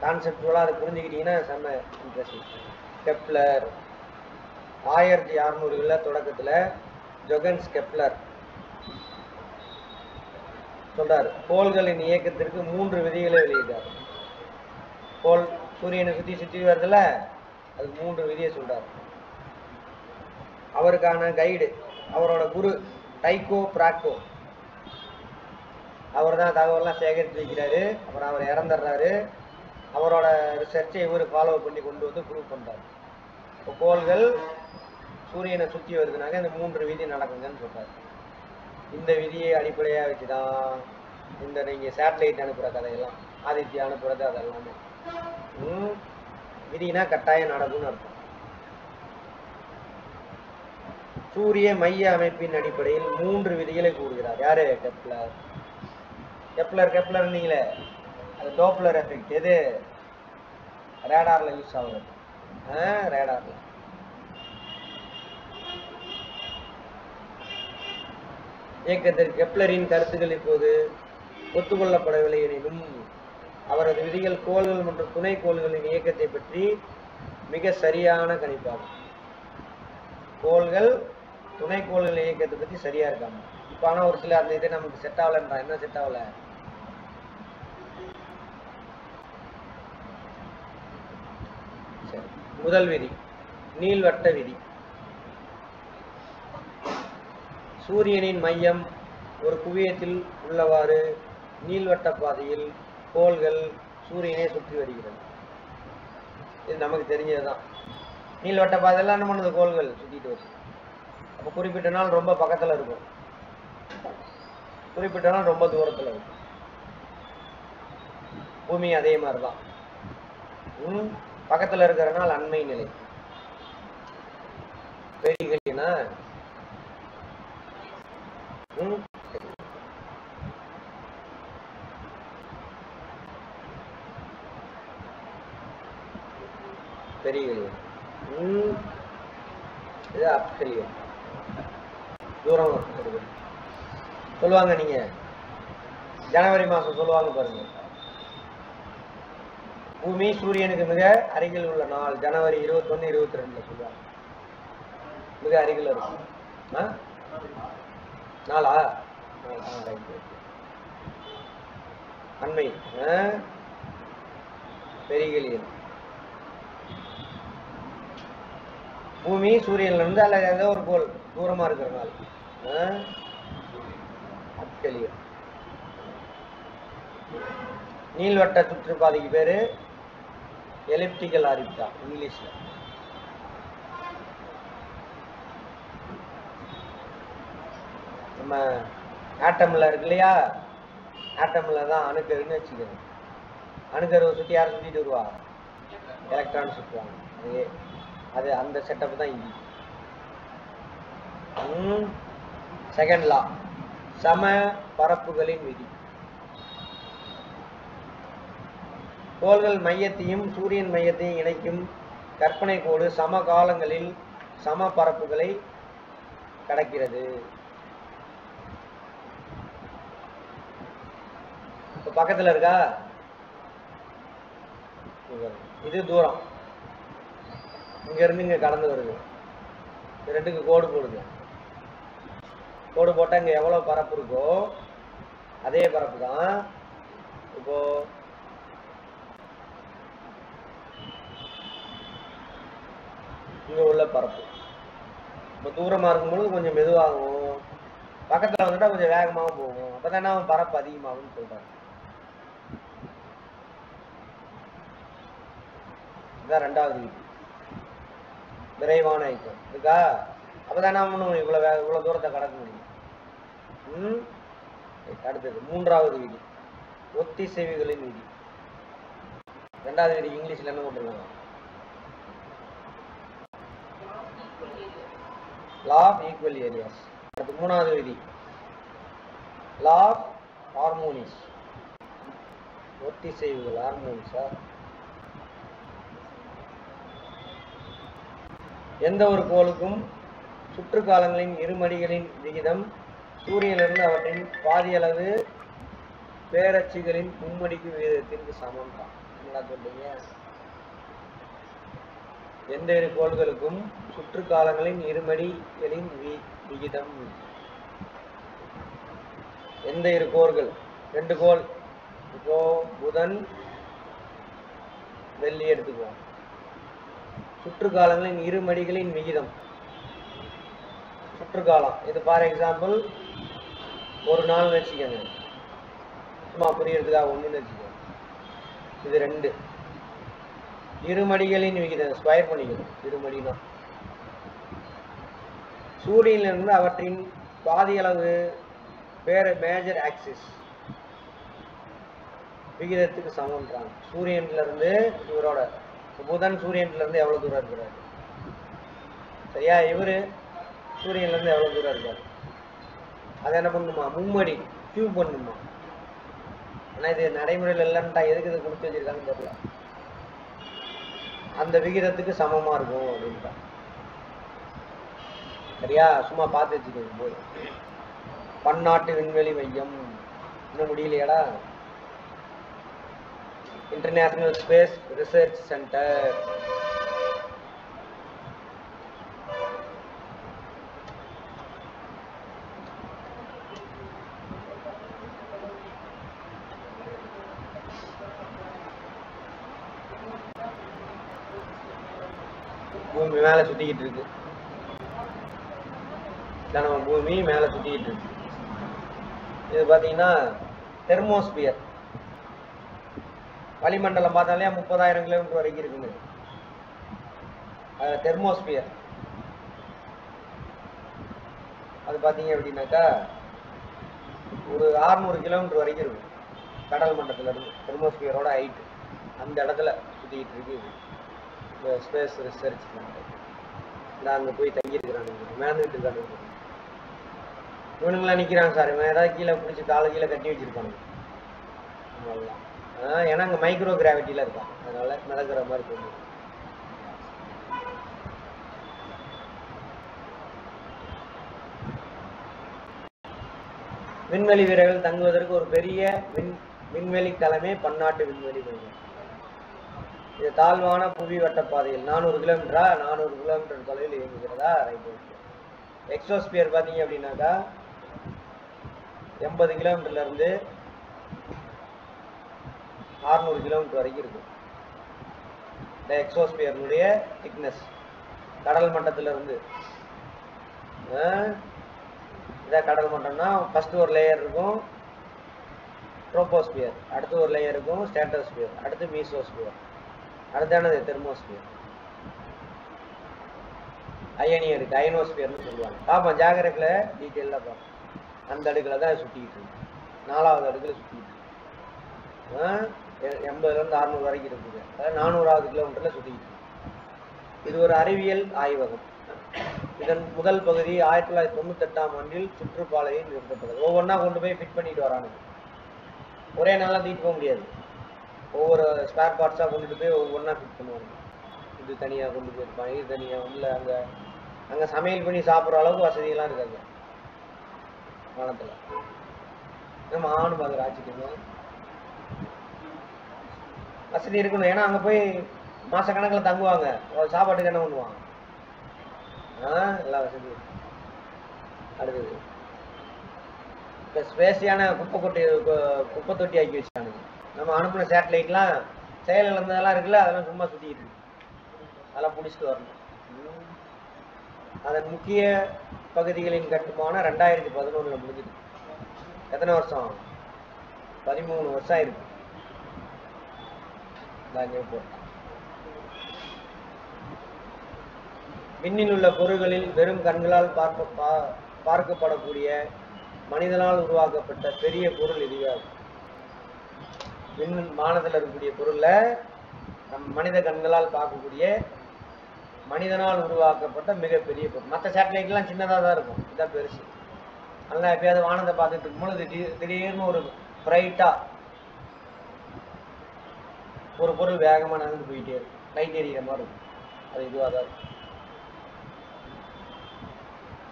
கான்செப்டுவலாக அதை புரிஞ்சுக்கிட்டிங்கன்னா செம்ம இன்ட்ரெஸ்டிங். கெப்லர் ஆயிரத்தி அறுநூறுகளில் தொடக்கத்தில் ஜொகன்ஸ் கெப்லர் சொல்கிறார். கோள்களின் இயக்கத்திற்கு மூன்று விதிகளை வெளியிட்டார். கோள் சூரியனை சுற்றி சுற்றி வருதுல, அது மூன்று விதியை சொல்கிறார். அவருக்கான கைடு அவரோட குரு டைக்கோ பிராக்கோ. அவர் தான் தகவலாம் சேகரித்து வைக்கிறாரு. அப்புறம் அவர் இறந்துடுறாரு. அவரோட ரிசர்ச்சை இவர் ஃபாலோ பண்ணி கொண்டு வந்து ப்ரூவ் பண்ணுறாரு. இப்போ கோள்கள் சூரியனை சுற்றி வருதுனாக்க இந்த மூன்று விதி நடக்குங்கன்னு சொல்கிறார். இந்த விதியை அடிப்படையாக வச்சு தான் இந்த நீங்கள் சேட்டலைட் அனுப்புகிற கதையெல்லாம் ஆதித்யா அனுப்புறது அதெல்லாமே விதினா கட்டாயம் நடக்கும்னு அர்த்தம். சூரிய மைய அமைப்பின் அடிப்படையில் மூன்று விதிகளை கூறுகிறார். யாரு? கெப்லர். கெப்லர் கெப்லர் நீங்களே அது டோப்ளர் எஃபெக்ட். எது? ரேடாரில் யூஸ் ஆகுது. ஆ ரேடாரில் இயக்கத்திற்கு கெப்லரின் கருத்துக்கள் இப்போது ஒத்துக்கொள்ளப்படவில்லை. எனினும் அவரது விதிகள் கோள்கள் மற்றும் துணைக்கோள்களின் இயக்கத்தை பற்றி மிக சரியான கணிப்பாகும். கோள்கள் துணைக்கோள்களின் இயக்கத்தை பற்றி சரியாக இருக்காங்க. இப்போ ஆனால் ஒரு சில அந்த இதை நமக்கு செட் ஆகலைன்றா என்ன செட் ஆகலை? சரி, முதல் விதி நீள்வட்ட விதி. சூரியனின் மையம் ஒரு குவியத்தில் உள்ளவாறு நீள்வட்ட பாதையில் கோள்கள் சூரியனை சுற்றி வருகிறது. இது நமக்கு தெரிஞ்சதுதான். நீள்வட்ட பாதையெல்லாம் என்ன பண்ணுது? கோள்கள் சுற்றிட்டு வருது. அப்போ குறிப்பிட்ட நாள் ரொம்ப பக்கத்தில் இருக்கும், குறிப்பிட்ட நாள் ரொம்ப தூரத்தில் இருக்கும். பூமி அதே மாதிரி தான். ம் பக்கத்தில் இருக்கிறனால அண்மை நிலை. பெரியனா ம் சொல்லுவாங்க. நீங்க ஜனவரி மாசம் சொல்லுவாங்க பாருங்க, பூமி சூரியனுக்கு மிக அருகில் உள்ள நாள் ஜனவரி இருபத்தி ஒன்னு இருபத்தி ரெண்டுல சொல்லுவாங்க. மிக அருகில் இருக்கும் நாளா அண்மை பெரியகலியன். பூமி சூரியன்ல இருந்து அல்லது ஏதோ ஒரு கோள் தூரமா இருக்கிறதுனால நீள்வட்ட சுற்றுப்பாதைக்கு பேரு எலிப்டிக்கல் ஆரிப் தான் இங்கிலீஷ்ல. நம்ம ஆட்டம்ல இருக்கு இல்லையா, ஆட்டம்ல தான் அணுக்கருன்னு வச்சுக்கிறோம். அணுக்கருவை சுற்றி யார் சுற்றிட்டு வருவா? எலக்ட்ரான் சுற்றுவாங்க. அது அது அந்த செட்டப் தான் இங்கே. செகண்ட் லா சம பரப்புகளின் விதி. கோள்கள் மையத்தையும் சூரியன் மையத்தையும் இணைக்கும் கற்பனை கோடு சம காலங்களில் சம பரப்புகளை கடக்கிறது. இப்போ பக்கத்தில் இருக்கா, இது தூரம், இங்கேருந்து இங்கே கடந்து வருது, ரெண்டுக்கு கோடு போடுங்க. கோடு போட்டால் இங்கே எவ்வளோ பரப்பு இருக்கோ அதே பரப்பு தான். இப்போது இங்கே உள்ள பரப்பு இப்போ தூரமாக இருக்கும்பொழுது கொஞ்சம் மெதுவாகும், பக்கத்தில் வந்துட்டால் கொஞ்சம் வேகமாகவும் போகும். அப்போ தானே அவன் பரப்பு அதிகமாகும்னு சொல்கிறாங்க. இதுதான் ரெண்டாவது வீடு விரைவான இயக்கம் இருக்கா. அப்போதான் நான் ஒன்றும் இவ்வளோ வே இவ்வளோ தூரத்தை கடக்க முடியும். ம் அடுத்தது மூன்றாவது விதி ஒத்திசைவுகளின் விதி. ரெண்டாவது விதி இங்கிலீஷில் என்ன போட்டிருக்காங்க? Law of equal areas. அடுத்து மூணாவது விதி லா ஆஃப் ஹார்மோனிஸ். ஒத்திசைவுகள் ஹார்மோனிஸா? எந்த ஒரு கோளுக்கும் சுற்றுக்காலங்களின் இருமடிகளின் விகிதம் சூரியனிலிருந்து அவற்றின் பாதியளவு பேரச்சுகளின் மும்மடிக்கு விகிதத்திற்கு சமம் தான். நல்லா சொல்றீங்க. எந்த இரு கோள்களுக்கும் சுற்றுக்காலங்களின் இருமடிகளின் வி விகிதம் எந்த இரு கோள்கள் ரெண்டு கோள், இப்போ புதன் வெள்ளி எடுத்துக்குவோம், சுற்றுக்காலங்களின் இருமடிகளின் விகிதம். சுற்றுக்காலம் இது ஃபார் எக்ஸாம்பிள் ஒரு நாள் வச்சுக்கோங்க, சும்மா புரியறதுக்காக ஒன்றுன்னு வச்சுக்கோங்க. இது ரெண்டு இருமடிகளின் விகிதம் ஸ்கொயர் பண்ணிக்கணும். இருமடி தான் சூரியனிலிருந்து அவற்றின் பாதியளவு வேறு மேஜர் ஆக்சிஸ் விகிதத்துக்கு சமன்றாங்க. சூரியன்லேருந்து இவரோட புதன் சூரியன்லேருந்து எவ்வளோ தூரம் இருக்கிறாரு? சரியா, இவர் சூரியன்லேருந்து எவ்வளோ தூரம் இருக்காரு? அதை என்ன பண்ணுமா, மும்மடி கியூ பண்ணுமா. ஆனால் இது நடைமுறையில் இல்லைன்ட்டா எதுக்கு இது கொடுத்து வச்சுருக்காங்கன்னு தெரியல. அந்த விகிதத்துக்கு சமமாக இருக்கும் அப்படின்ட்டா. சரியா, சும்மா பார்த்து வச்சுக்கோங்க. போய் பன்னாட்டு விண்வெளி மையம், இன்னும் முடியலையாடா, இன்டர்நேஷனல் ஸ்பேஸ் ரிசர்ச் சென்டர். பூமி மேலே சுற்றிக்கிட்டு இருக்கு, நம்ம பூமி மேலே சுற்றிக்கிட்டு இருக்கு. இது பார்த்தீங்கன்னா தெர்மோஸ்பியர். வளிமண்டலம் பார்த்தாலே முப்பதாயிரம் கிலோமீட்டர் வரைக்கும் இருக்குங்க. அது தெர்மோஸ்பியர். அது பார்த்தீங்க அப்படின்னாக்கா ஒரு அறுநூறு கிலோமீட்டர் வரைக்கும் இருக்கும். கடல் மண்டலத்தில் இருந்து தெர்மோஸ்பியரோட ஹைட்டு அந்த இடத்துல சுற்றிக்கிட்டு இருக்கு. இந்த ஸ்பேஸ் ரிசர்ச் நான் அங்கே போய் தங்கியிருக்கிறாங்க, மேந்துக்கிட்டு இருக்காங்க. இவனுங்களாம் நிற்கிறாங்க சார், இவன் ஏதாவது கீழே பிடிச்சி காலை கீழே கட்டி வச்சுருப்பாங்க. அவ்வளோதான். ஏன்னா அங்கே மைக்ரோ கிராவிட்டியில் இருக்கான், அதனால மிதக்கிற மாதிரி இருக்கும். விண்வெளி வீரர்கள் தங்குவதற்கு ஒரு பெரிய விண் விண்வெளி தலைமை பன்னாட்டு விண்வெளி மையம். இது தாழ்வான புவி வட்டப்பாதையில் நானூறு கிலோமீட்டரா நானூறு கிலோமீட்டர் தொலைவில் இயங்குகிறதா. ரைட். எக்ஸோஸ்பியர் பார்த்தீங்க அப்படின்னாக்கா எண்பது கிலோமீட்டர்லேருந்து அறுநூறு கிலோமீட்டர் வரைக்கும் இருக்கும். இந்த எக்ஸோஸ்பியர்னுடைய திக்னஸ் கடல் மட்டத்திலிருந்து, இதாக கடல் மட்டம்னா ஃபஸ்ட்டு ஒரு லேயர் இருக்கும் ட்ரோபோஸ்பியர், அடுத்து ஒரு லேயர் இருக்கும் ஸ்டேட்டோஸ்பியர், அடுத்து மீசோஸ்பியர், அடுத்தானது தெர்மோஸ்பியர், அயனி அடுக்கு அயனோஸ்பியர்னு சொல்லுவாங்க. பார்ப்போம் ஜாகிரபியில் டீட்டெயிலாக பார்ப்போம். அந்த அடுக்கில் தான் சுற்றிக்கிட்டு இருக்கு, நாலாவது அடுக்கில் சுற்றிக்கிட்டு இருக்கு. எண்பதுலேருந்து அறுநூறு வரைக்கும் இருக்குது, அதாவது நானூறாவது கிலோமீட்டரில் சுற்றிக்கிட்டு. இது ஒரு அறிவியல் ஆய்வகம். இதன் முதல் பகுதி ஆயிரத்தி தொள்ளாயிரத்தி தொண்ணூத்தெட்டாம் ஆண்டில் சுற்றுப்பாலையில் நிறுத்தப்பட்டது. ஒவ்வொன்றா கொண்டு போய் ஃபிட் பண்ணிட்டு வராங்க, ஒரே நாளாக தீட்டு போக முடியாது. ஒவ்வொரு ஸ்பேர் பார்ட்ஸாக கொண்டுட்டு போய் ஒவ்வொன்றா ஃபிட் பண்ணுவாங்க. இது தனியாக கொண்டு போயிருப்பாங்க, இது தனியாக உள்ள அங்கே அங்கே சமையல் பண்ணி சாப்பிட்ற அளவுக்கு வசதியெல்லாம் இருக்காங்க வானத்தில். நம்ம ஆணும் பார்க்குற ஆட்சிக்கணும் வசதி இருக்கணும். ஏன்னா அங்கே போய் மாசக்கணக்கில் தங்குவாங்க, சாப்பாட்டுக்கு என்ன பண்ணுவாங்க, எல்லா வசதியும். அடுத்தது இப்போ ஸ்பேஸியான குப்பை கொட்டி குப்பை தொட்டி ஆக்கி வச்சாங்க. நம்ம அனுப்பின சேட்டலைட்லாம் செயல் இழந்ததெல்லாம் இருக்குல்ல, அதெல்லாம் சும்மா சுற்றிக்கிட்டு இருக்கு, அதெல்லாம் பிடிச்சிட்டு வரணும். அதன் முக்கிய பகுதிகளின் கட்டுமானம் ரெண்டாயிரத்தி பதினொன்றில் முடிஞ்சுது. எத்தனை வருஷம்? பதிமூணு வருஷம் ஆயிருக்கு. விண்ணில் உள்ள பொருள்களில் வெறும் கண்களால் பார்க்க பார்க்கப்படக்கூடிய மனிதனால் உருவாக்கப்பட்ட பெரிய பொருள் இதுவாகும். விண்ணில் வானத்தில் இருக்கக்கூடிய பொருள்ல நம் மனித கண்களால் பார்க்கக்கூடிய மனிதனால் உருவாக்கப்பட்ட மிகப்பெரிய பொருள். மற்ற சேட்டலைட்லாம் சின்னதாக தான் இருக்கும், இதுதான் பெருசு. அதனால எப்பயாவது வானத்தை பார்த்துட்டு இருக்கும்போது திடீர்னு ஒரு பிரைட்டா ஒரு பொருள் வேகமாக நடந்து போயிட்டே இருக்கும், லைட் எரியிற மாதிரி இருக்கும். அது இதுவாக தான் இருக்கும்.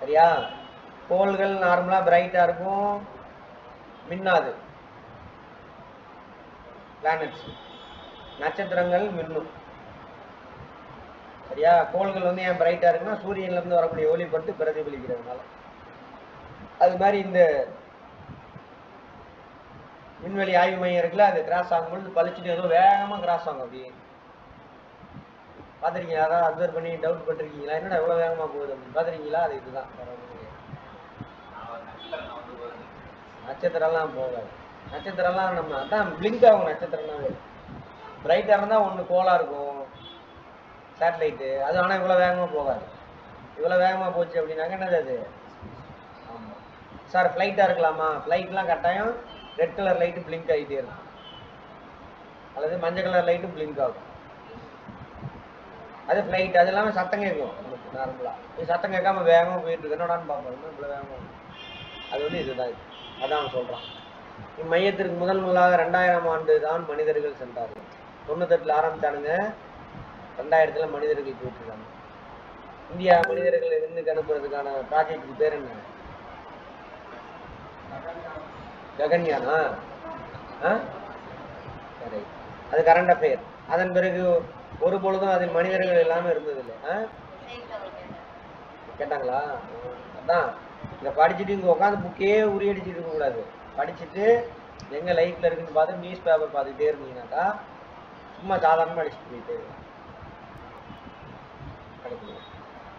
சரியா, கோள்கள் நார்மலாக பிரைட்டாக இருக்கும், மின்னாது. பிளானட்ஸ் நட்சத்திரங்கள் மின்னும். சரியா, கோள்கள் வந்து ஏன் பிரைட்டாக இருக்குன்னா சூரியன்லேருந்து வரக்கூடிய ஒளிப்பட்டு பிரதிபலிக்கிறதுனால. அது மாதிரி இந்த விண்வெளி ஆய்வு மையம் இருக்குல்ல, அது கிராஸ் ஆகும்போது பழிச்சுட்டு ஏதோ வேகமாக கிராஸ் ஆகும். அப்படியே பார்த்துருக்கீங்களா? அதான் அப்சர்வ் பண்ணி டவுட் பண்ணிருக்கீங்களா, என்னடா எவ்வளோ வேகமாக போகுது அப்படின்னு பார்த்துருக்கீங்களா? அது இதுதான். நட்சத்திரம்லாம் போகாது, நட்சத்திரம்லாம் நம்ம அதான் பிளிங்க் ஆகும். நட்சத்திரம்னாவே பிரைட்டாக இருந்தால் ஒன்று கோலாக இருக்கும் சேட்டலைட்டு அது. ஆனால் இவ்வளோ வேகமாக போகாது. இவ்வளோ வேகமாக போச்சு அப்படின்னாக்க என்னது அது? ஆமாம், சார் ஃப்ளைட்டாக இருக்கலாமா? ஃப்ளைட்லாம் கட்டாயம் ரெட் கலர் லைட்டு பிளிங்க் ஆகிட்டே இருக்கும், அல்லது மஞ்சள் கலர் லைட்டும் பிளிங்க் ஆகும். அது ஃப்ளைட். அது இல்லாமல் சத்தம் கேட்கும். நார்மலாக சத்தம் கேட்காம வேகமாக போயிட்டு இருக்கு, என்னடான்னு பார்ப்போம், இவ்வளோ வேகமாக. அது வந்து இதுதான் இது. அதான் அவன் சொல்கிறான், இம்மையத்திற்கு முதல் முதலாக ரெண்டாயிரம் ஆண்டு தான் மனிதர்கள் சென்றார்கள். தொண்ணூத்தெட்டில் ஆரம்பித்தானுங்க, ரெண்டாயிரத்துல மனிதர்கள் போயிட்டுருக்காங்க. இந்தியா மனிதர்களை விண்ணுக்கு அனுப்புறதுக்கான ப்ராஜெக்டுக்கு பேர் என்ன? ககன்யானா? சரி, அது கரண்ட் அஃபேர். அதன் பிறகு ஒரு பொழுதும் அதில் மனிதர்கள் எல்லாமே இருந்ததில்லை. கேட்டாங்களா? அதான் இங்கே படிச்சுட்டு இங்கே உட்காந்து புக்கே உரியடிச்சுட்டு இருக்கக்கூடாது. படிச்சுட்டு எங்கே லைஃப்பில் இருக்குன்னு பார்த்து நியூஸ் பேப்பர் பார்த்துக்கிட்டே இருந்தீங்கன்னாக்கா சும்மா சாதாரணமாக அடிச்சுட்டு போயிட்டே இருக்கு.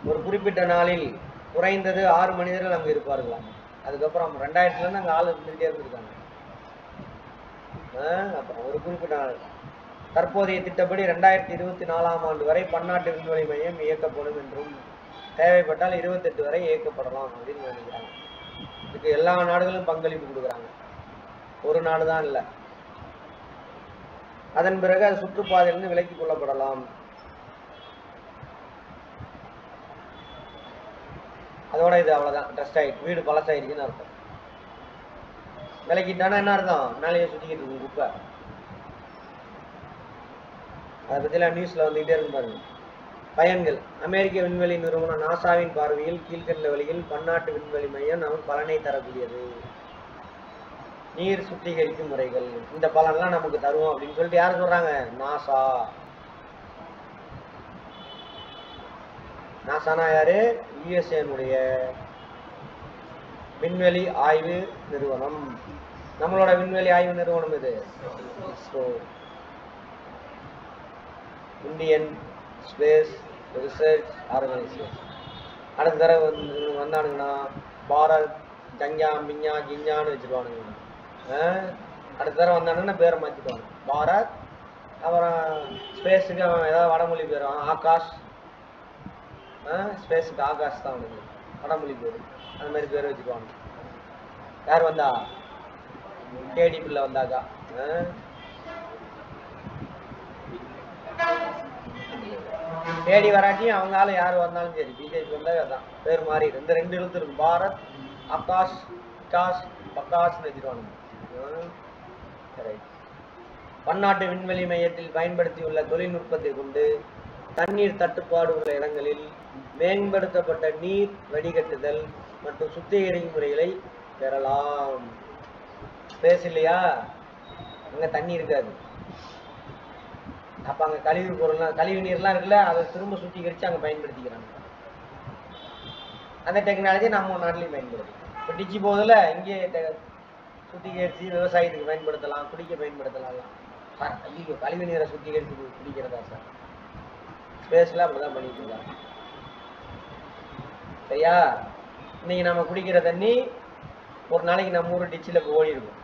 ஒரு குறிப்பிட்ட நாளில் குறைந்தது ஆறு மனிதர்கள் அங்கே இருப்பார்களாம். அதுக்கப்புறம் ரெண்டாயிரத்துலேருந்து அங்கே ஆள் இருந்துகிட்டே இருந்திருக்காங்க. அப்புறம் ஒரு குறிப்பிட்ட நாள் தற்போதைய திட்டப்படி ரெண்டாயிரத்தி இருபத்தி நாலாம் ஆண்டு வரை பன்னாட்டு விண்வெளி மையம் இயக்கப்படும் என்றும், தேவைப்பட்டால் இருபத்தெட்டு வரை இயக்கப்படலாம் அப்படின்னு நினைக்கிறாங்க. இதுக்கு எல்லா நாடுகளும் பங்களிப்பு கொடுக்குறாங்க, ஒரு நாடு தான் இல்லை. அதன் பிறகு அது சுற்றுப்பாதையிலிருந்து விலக்கிக் கொள்ளப்படலாம். அதோட இது அவ்வளோதான், ட்ரஸ்ட் ஆகிட்டு வீடு பழசாயிருக்குன்னு அர்த்தம். விலக்கிட்டானா என்ன அர்த்தம்? மேலேயே சுற்றிக்கிட்டு இருக்கும் குப்பை. அதை பற்றிலாம் நியூஸில் வந்துக்கிட்டே இருக்கு பாருங்க. பயன்கள்: அமெரிக்க விண்வெளி நிறுவனம் நாசாவின் பார்வையில் கீழ்கண்ட வழியில் பன்னாட்டு விண்வெளி மையம் நமக்கு பலனை தரக்கூடியது. நீர் சுத்திகரிக்கும் முறைகள் இந்த பலன்லாம் நமக்கு தருவோம் அப்படின்னு சொல்லிட்டு யார் சொல்கிறாங்க? நாசா. நாசானா யாரு? யுஎஸ்ஏனுடைய விண்வெளி ஆய்வு நிறுவனம். நம்மளோட விண்வெளி ஆய்வு நிறுவனம் இது இந்தியன் ஸ்பேஸ் ரிசர்ச் ஆர்கனைசேஷன். அடுத்த தடவை வந்து வந்தானுங்கன்னா பாரத் ஜங்யா மின்யா கிஞ்சான்னு வச்சுருவானுங்க. அடுத்த தடவை வந்தானுங்கன்னா பேரை மாற்றிடுவாங்க. பாரத், அப்புறம் ஸ்பேஸுக்கு அவன் ஏதாவது வடமொழி பேரும் ஆகாஷ். ஸ்பேஸுக்கு ஆகாஷ் தான் அவனுக்கு வடமொழி பேர். அந்த மாதிரி பேர் வச்சுக்குவாங்க. யார் வந்தா? கேடிபியில் வந்தாக்கா தேடி வராட்டியும் அவங்களால யார் வந்தாலும் சரி, பிஜேபி வந்தால் அதான் பேர் மாறி இந்த ரெண்டு எழுத்து இருக்கும். பாரத், ஆகாஷ், காஷ், பக்காஷ்னு வச்சுருவானுங்க. பன்னாட்டு விண்வெளி மையத்தில் பயன்படுத்தியுள்ள தொழில்நுட்பத்தை கொண்டு தண்ணீர் தட்டுப்பாடு உள்ள இடங்களில் மேம்படுத்தப்பட்ட நீர் வடிகட்டுதல் மற்றும் சுத்திகரிக்கும் முறைகளை பெறலாம். ஸ்பேஸ் இல்லையா, அங்கே தண்ணி இருக்காது. அப்போ அங்கே கழிவு பொருள்லாம், கழிவு நீர்லாம் இருக்குல்ல, அதை திரும்ப சுத்திகரித்து அங்கே பயன்படுத்திக்கிறாங்க. அந்த டெக்னாலஜி நம்ம நாட்டிலையும் பயன்படுத்தும். இப்போ டிச்சு போதில் இங்கே சுத்திகரித்து விவசாயத்துக்கு பயன்படுத்தலாம், குடிக்க பயன்படுத்தலாம். சார் ஐயோ, கழிவு நீரை சுத்திகரித்து குடிக்கிறதா சார்? ஸ்பேஸ்லாம் அப்படி தான் பண்ணிட்டு இருக்காங்க. சரியா? இன்றைக்கி நம்ம குடிக்கிற தண்ணி ஒரு நாளைக்கு நம்ம ஊர் டிச்சில் போய் ஓடிருக்கும்.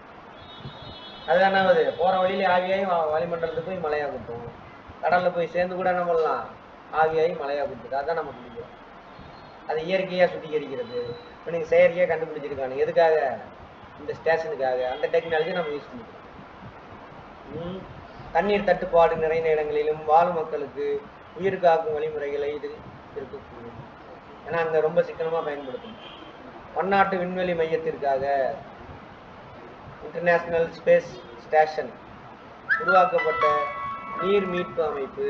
அதுதான் ஆகுது. போகிற வழியிலே ஆவியாகி வளிமண்டலத்துக்கு போய் மழையாக கொடுத்தோம். கடலில் போய் சேர்ந்து கூட என்ன பண்ணலாம்? ஆவியாகி மழையாக கொடுத்துருக்கு. அதுதான் நம்ம குடிக்கிறோம். அது இயற்கையாக சுத்திகரிக்கிறது. இப்போ நீங்கள் செயற்கையாக கண்டுபிடிச்சிருக்காங்க. எதுக்காக? இந்த ஸ்டேஷனுக்காக. அந்த டெக்னாலஜி நம்ம யூஸ் பண்ணிக்கிறோம். தண்ணீர் தட்டுப்பாடு நிறைந்த இடங்களிலும் வாழும் மக்களுக்கு உயிர் காக்கும் வழிமுறைகளை இது இருக்கக்கூடும். ஏன்னா அங்கே ரொம்ப சிக்கனமாக பயன்படுத்தணும். பன்னாட்டு விண்வெளி மையத்திற்காக இன்டர்நேஷ்னல் ஸ்பேஸ் ஸ்டேஷன் உருவாக்கப்பட்ட நீர் மீட்பு அமைப்பு,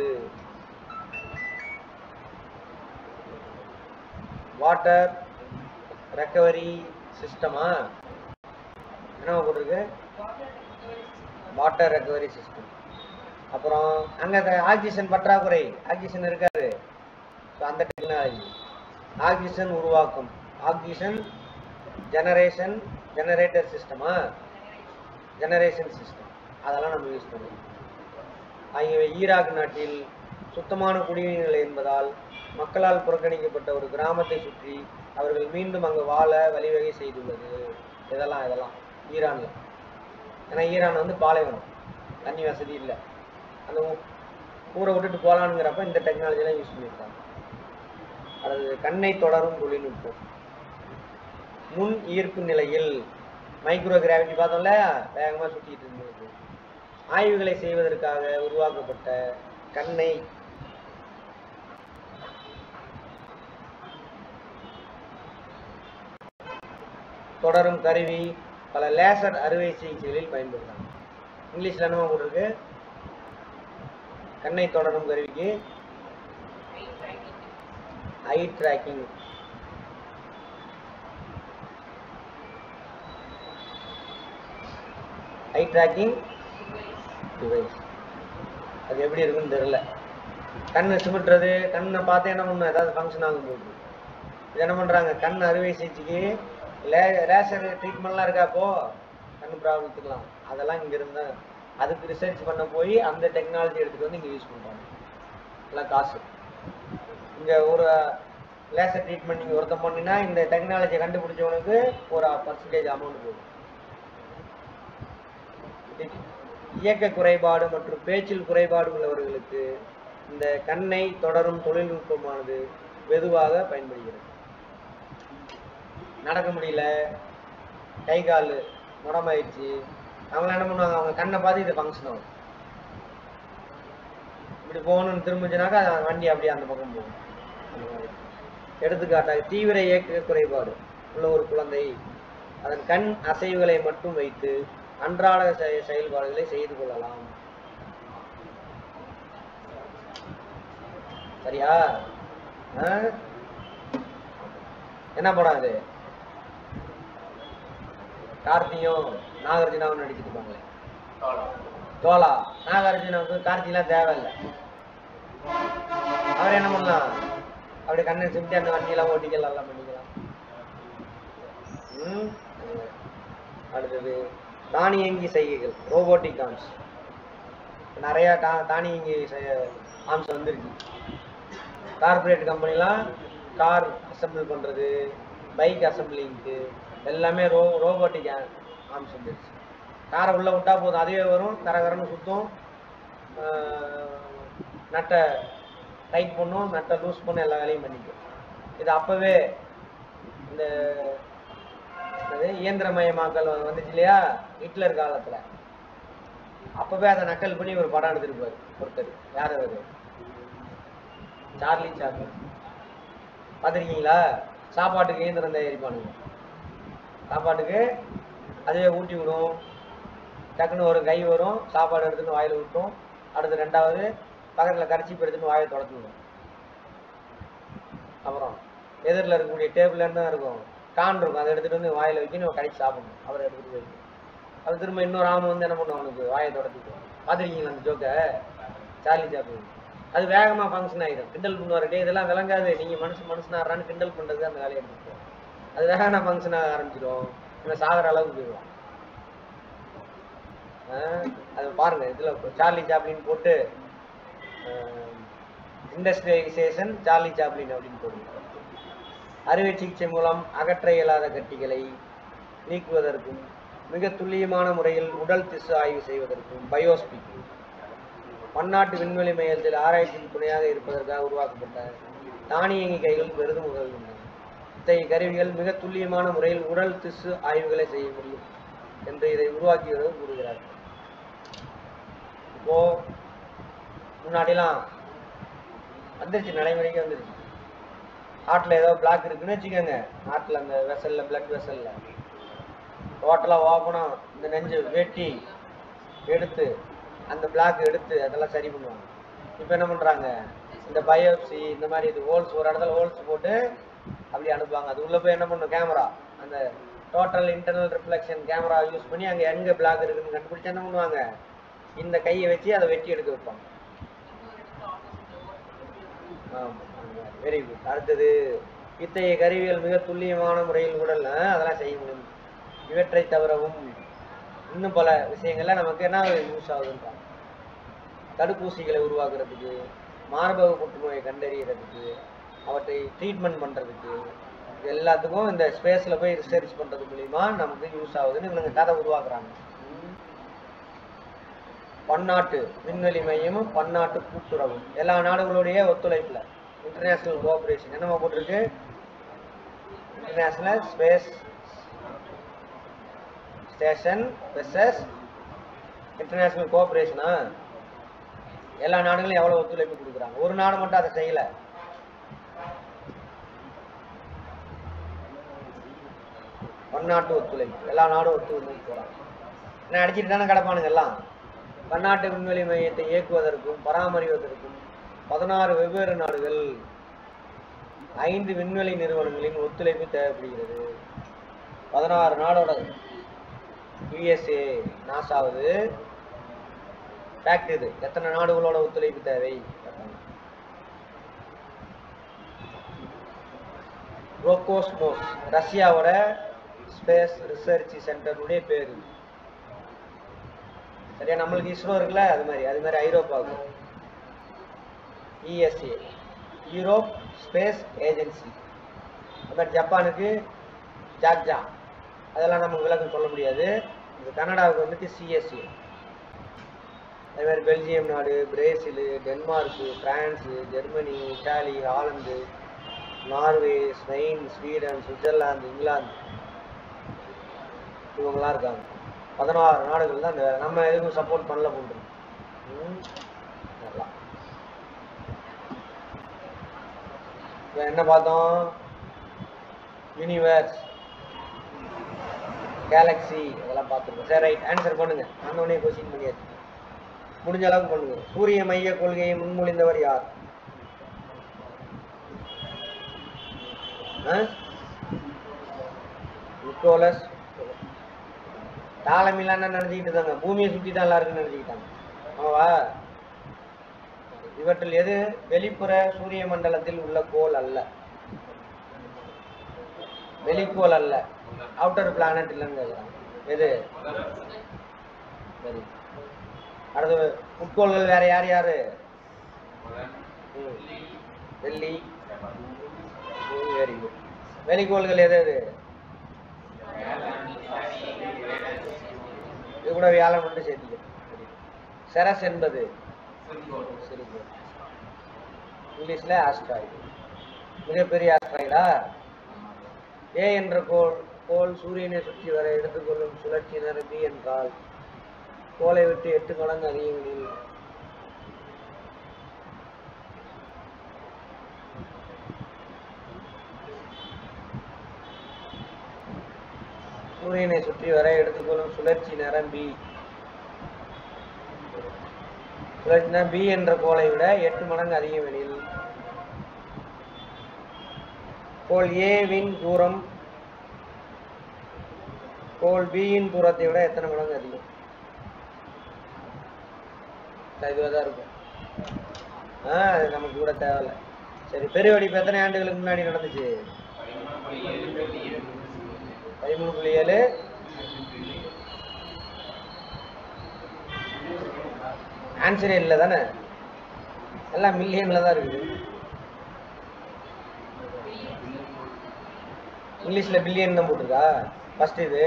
வாட்டர் ரெக்கவரி சிஸ்டமா என்ன போட்டிருக்கு? Water recovery system. அப்புறம் அங்கே ஆக்சிஜன் பற்றாக்குறை, ஆக்சிஜன் இருக்காது. ஸோ அந்த டெக்னாலஜி ஆக்சிஜன் உருவாக்கும் ஆக்சிஜன் ஜெனரேஷன் ஜெனரேட்டர் சிஸ்டமா ஜெனரேஷன் சிஸ்டம் அதெல்லாம் நம்ம யூஸ் பண்ணுவோம். ஆகியவை ஈராக் நாட்டில் சுத்தமான குடிநீர் நிலை என்பதால் மக்களால் புறக்கணிக்கப்பட்ட ஒரு கிராமத்தை சுற்றி அவர்கள் மீண்டும் அங்கே வாழ வழிவகை செய்துள்ளது. இதெல்லாம் இதெல்லாம் ஈரானில். ஏன்னா ஈரான் வந்து பாலைவனம், தண்ணி வசதி இல்லை. அந்த ஊரை விட்டுட்டு போகலான்ங்கிறப்ப இந்த டெக்னாலஜிலாம் யூஸ் பண்ணியிருக்காங்க. அல்லது கண்ணை தொடரும் தொழில்நுட்பம். முன் ஈர்ப்பு நிலையில் மைக்ரோ கிராவிட்டி பார்த்தோம் இல்லையா, வேகமாக சுற்றிக்கிட்டு இருந்தது. ஆய்வுகளை செய்வதற்காக உருவாக்கப்பட்ட கண்ணை தொடரும் கருவி பல லேசர் அறுவை சிகிச்சைகளில் பயன்படுத்தாங்க. இங்கிலீஷில் என்னமா போட்டிருக்கு? கண்ணை தொடரும் கருவிக்கு eye tracking. Eye tracking device. அது எப்படி இருக்குன்னு தெரியல. கண்ணை சுமட்டுறது, கண்ணை பார்த்தா என்ன பண்ணணும், ஏதாவது ஃபங்க்ஷன் ஆகும்போது இது என்ன பண்ணுறாங்க, கண் அறுவை சிகிச்சைக்கு லே ரேஷர் ட்ரீட்மெண்ட்லாம் இருக்கா, அப்போ கண் ப்ராப்ளத்துக்குலாம் அதெல்லாம் இங்கே இருந்தால் அதுக்கு ரிசர்ச் பண்ண போய் அந்த டெக்னாலஜி எடுத்துகிட்டு வந்து இங்கே யூஸ் பண்ணுறாங்க. எல்லாம் காசு. இங்கே ஒரு லேசர் ட்ரீட்மெண்ட் நீங்கள் ஒருத்தம் பண்ணினா இந்த டெக்னாலஜியை கண்டுபிடிச்சவனுக்கு ஒரு பர்சன்டேஜ் அமௌண்ட் போகும். இயக்க குறைபாடு மற்றும் பேச்சில் குறைபாடு உள்ளவர்களுக்கு இந்த கண்ணை தொடரும் தொழில்நுட்பமானது வெகுவாக பயன்படுகிறது. நடக்க முடியல, கை கால் முடமாயிடுச்சு, அவங்களாம் என்ன பண்ணுவாங்க, அவங்க கண்ணை பார்த்து இது ஃபங்க்ஷன் ஆகும், இப்படி போகணும்னு திரும்பிச்சுனாக்கா வண்டி அப்படியே அந்த பக்கம் போகும். எடுத்துக்காட்டாக தீவிர இயக்க குறைபாடு உள்ள ஒரு குழந்தை அதன் கண் அசைவுகளை மட்டும் வைத்து அன்றாட செயல்பாடுகளை செய்து கொள்ளலாம். சரியா? என்ன படம் அது, கார்த்தியும் நாகார்ஜுனாவும் நடிச்சிருப்பாங்களே தோலா. நாகார்ஜுனாவுக்கு கார்த்திலாம் தேவையில்லை, அவர் என்ன பண்ணலாம், அப்படி கண்ணை சுற்றி அந்த வண்டியெல்லாம் ஓட்டிக்கலாம், எல்லாம் பண்ணிக்கலாம். அடுத்தது தானியங்கி செய்கைகள், ரோபோட்டிக் ஆம்ஸ். நிறையா தா தானியங்கி ஆம்ஸ் வந்துருக்கு. கார்பரேட் கம்பெனிலாம் கார் அசம்பிள் பண்ணுறது, பைக் அசம்பிளிங்க்கு எல்லாமே ரோ ரோபோட்டிக் ஆம்ஸ் வந்துருச்சு. காரை உள்ளே விட்டா போதும், அதுவே வரும், கரகரன்னு சுற்றும், நட்டை டைட் பண்ணும், நட்டை லூஸ் பண்ணும், எல்லா வேலையும் பண்ணிக்கும். இது அப்போவே இந்த இயந்திரமயமாக்கல் வந்துச்சு இல்லையா ஹிட்லர் காலத்தில், அப்போவே அதை நக்கல் பண்ணி ஒரு படம் எடுத்துருப்பார் ஒருத்தர். யார் அவர்? Charlie Chaplin. பார்த்துருக்கீங்களா? சாப்பாட்டுக்கு இயந்திரம் தயாரிப்பானுங்க, சாப்பாட்டுக்கு அதுவே ஊட்டி விடும், டக்குன்னு ஒரு கை வரும், சாப்பாடு எடுத்துன்னு வாயில் விட்டோம், அடுத்து ரெண்டாவது பக்கத்தில் கரைச்சிப்பு எடுத்துன்னு வாயை தொடர்ந்து விடும், அப்புறம் எதிரில் இருக்கக்கூடிய டேபிள்லேருந்து தான் இருக்கும் கான் இருக்கும், அதை எடுத்துகிட்டு வந்து வாயில் வைக்கணும், நம்ம கடைக்கு சாப்பிடணும், அவரை எடுத்துகிட்டு போயிடும். அது திரும்ப இன்னொரு ஆமாம் வந்து என்ன பண்ணுவோம், அவனுக்கு வாயை தொடர்த்துக்குவோம். பார்த்துருக்கீங்களா அந்த ஜோக்கை? Charlie Chaplin. அது வேகமாக ஃபங்க்ஷன் ஆகிடும், கிண்டல் பண்ணுவார், டே இதெல்லாம் விளங்காது, நீங்கள் மனுஷன் மனுஷனாகிறான்னு கிண்டல் பண்ணுறது அந்த வேலையை எடுத்துக்குவோம். அது வேகனா ஃபங்க்ஷன் ஆக ஆரம்பிச்சிடும், நம்ம சாகிற அளவுக்கு போயிடுவோம். அது பாருங்கள், இதில் சார்லி சாப்ளின் போட்டு இண்டஸ்ட்ரியலைசேஷன் சார்லி சாப்ளின் அப்படின்னு போடுங்க. அறுவை சிகிச்சை மூலம் அகற்ற இயலாத கட்டிகளை நீக்குவதற்கும் மிக துல்லியமான முறையில் உடல் திசு ஆய்வு செய்வதற்கும் பயோஸ்பிக் பன்னாட்டு விண்வெளி மையத்தில் ஆராய்ச்சிக்கு துணையாக இருப்பதற்காக உருவாக்கப்பட்ட தானியங்கி கைகள் பெரிதும் உதவுகின்றன. இத்தகைய கருவிகள் மிக துல்லியமான முறையில் உடல் திசு ஆய்வுகளை செய்ய முடியும் என்று இதை உருவாக்கியவர்கள் கூறுகிறார்கள். இப்போ முன்னாடிலாம் வந்துருச்சு, நடைமுறைக்கு வந்துருச்சு. ஹார்ட்டில் ஏதோ பிளாக் இருக்குன்னு வச்சுக்கோங்க, ஹார்ட்டில் அந்த வெசலில் பிளட் வெசலில் டோட்டலாக ஓப்பனாக இந்த நெஞ்சு வெட்டி எடுத்து அந்த பிளாக் எடுத்து அதெல்லாம் சரி பண்ணுவாங்க. இப்போ என்ன பண்ணுறாங்க, இந்த பயோப்சி இந்த மாதிரி இது ஹோல்ஸ் ஒரு இடத்துல ஹோல்ஸ் போட்டு அப்படி அனுப்புவாங்க. அது உள்ளே போய் என்ன பண்ணும், கேமரா அந்த total internal reflection camera use பண்ணி அங்கே எங்கே பிளாக் இருக்குதுன்னு கண்டுபிடிச்சி என்ன பண்ணுவாங்க, இந்த கையை வச்சு அதை வெட்டி எடுக்க வைப்பாங்க. ஆமாம், வெரி குட். அடுத்தது இத்தகைய கருவிகள் மிக துல்லியமான முறையில் உடல் அதெல்லாம் செய்ய முடியும். இவற்றை தவிரவும் இன்னும் பல விஷயங்கள்ல நமக்கு என்ன யூஸ் ஆகுதுன்றாங்க. தடுப்பூசிகளை உருவாக்குறதுக்கு, மார்பக புற்றுநோயை கண்டறியறதுக்கு, அவற்றை ட்ரீட்மெண்ட் பண்ணுறதுக்கு, இது எல்லாத்துக்கும் இந்த ஸ்பேஸில் போய் ரிசர்ச் பண்ணுறது மூலிமா நமக்கு யூஸ் ஆகுதுன்னு இவங்க கதை உருவாக்குறாங்க. பன்னாட்டு விண்வெளி மையமும் பன்னாட்டு கூட்டுறவும் எல்லா நாடுகளுடைய ஒத்துழைப்பில் இன்டர்நேஷனல் கோஆபரேஷன் என்னமா போட்டிருக்கு, international space station versus international கோஆபரேஷனா எல்லா நாடுகளும் எவ்வளவு ஒத்துழைப்பு கொடுக்குறாங்க. ஒரு நாடு மட்டும் அதை செய்யலை. பன்னாட்டு ஒத்துழைப்பு எல்லா நாடும் ஒத்துழைப்பு போகிறாங்க. நான் அடிச்சுட்டு தானே கிடப்பானுங்க எல்லாம். பன்னாட்டு விண்வெளி மையத்தை இயக்குவதற்கும் பராமரிப்பதற்கும் பதினாறு வெவ்வேறு நாடுகள் ஐந்து விண்வெளி நிறுவனங்களின் ஒத்துழைப்பு தேவைப்படுகிறது. பதினாறு நாடோட யுஎஸ்ஏ நாசாவது ஃபேக்ட். இது எத்தனை நாடுகளோட ஒத்துழைப்பு தேவை? ரோகோஸ்மோஸ் ரஷ்யாவோட ஸ்பேஸ் ரிசர்ச் சென்டருடைய பேரு சரியா? நம்மளுக்கு இஸ்ரோ இருக்குல்ல, அது மாதிரி அது மாதிரி ஐரோப்பாவுக்கு இஎஸ்ஏ யூரோப் ஸ்பேஸ் ஏஜென்சி, அது மாதிரி ஜப்பானுக்கு ஜாக்ஜா. அதெல்லாம் நமக்கு விளக்கம் சொல்ல முடியாது. இது கனடாவுக்கு வந்துட்டு சிஎஸ்ஏ, அதே மாதிரி பெல்ஜியம் நாடு, Brazil, Denmark, France, Germany, Italy, Holland, Norway, Spain, Sweden, Switzerland, England இவங்களாம் இருக்காங்க. பதினாறு நாடுகள் தான் இந்த வேலை. நம்ம எதுக்கும் சப்போர்ட் பண்ணல போட்டுருக்கோம். இப்போ என்ன பார்த்தோம்? யூனிவர்ஸ், கேலக்ஸி, இதெல்லாம் பார்த்துருக்கோம். சரி, ரைட், ஆன்சர் பண்ணுங்க. நான் உடனே கொஸ்டின் பண்ணியாச்சு, முடிஞ்ச அளவுக்கு பண்ணுங்க. சூரிய மைய கொள்கையை முன்மொழிந்தவர் யார்? நிக்கோலஸ் டாலமிலான்னு நினைச்சுக்கிட்டு தாங்க பூமியை சுற்றி தான் எல்லாருக்கும் நினைச்சுக்கிட்டாங்க. ஆமாவா? இவற்றில் எது வெளிப்புற சூரிய மண்டலத்தில் உள்ள கோள் அல்ல? வெளிக்கோள் அல்ல, அவுட்டர் பிளானட் இல்லைன்னு எது? சரி, அடுத்து உட்கோள்கள் வேற யார் யாரு? வெள்ளி, வெரி குட். வெளிக்கோள்கள் எது எது? இது கூட வியாழன் மட்டும் சேர்த்து. செரஸ் என்பது இங்கிலீஷ்ல ஆஸ்ட்ராய்டு, மிகப்பெரிய ஆஸ்ட்ராய்டா? ஏ என்ற கோள் கோள் சூரியனை சுற்றி வர எடுத்துக்கொள்ளும் சுழற்சியினர் பி என்றால் கோளை விட்டு எட்டு மடங்கு அதிகங்களில் சூரியனை சுற்றி வர எடுத்துக்கொள்ளும் சுழற்சி நேரம் பி. சுழற்சினா பி என்ற கோளை விட எட்டு மடங்கு அதிகவெளியில் கோள் ஏவின் தூரம் கோள் பியின் தூரத்தை விட எத்தனை மடங்கு அதிகம்? இதுவாதான் இருக்கும். ஆஹ் அது நமக்கு கூட தேவையில்லை. சரி, பெருவெடிப்பு எத்தனை ஆண்டுகளுக்கு முன்னாடி நடந்துச்சு? பதிமூணு புள்ளி ஏழு ஆன்சரே இல்லை தானே, எல்லாம் மில்லியன்ல தான் இருக்குது. இங்கிலீஷ்ல பில்லியன் தான் போட்டிருக்கா ஃபர்ஸ்ட். இது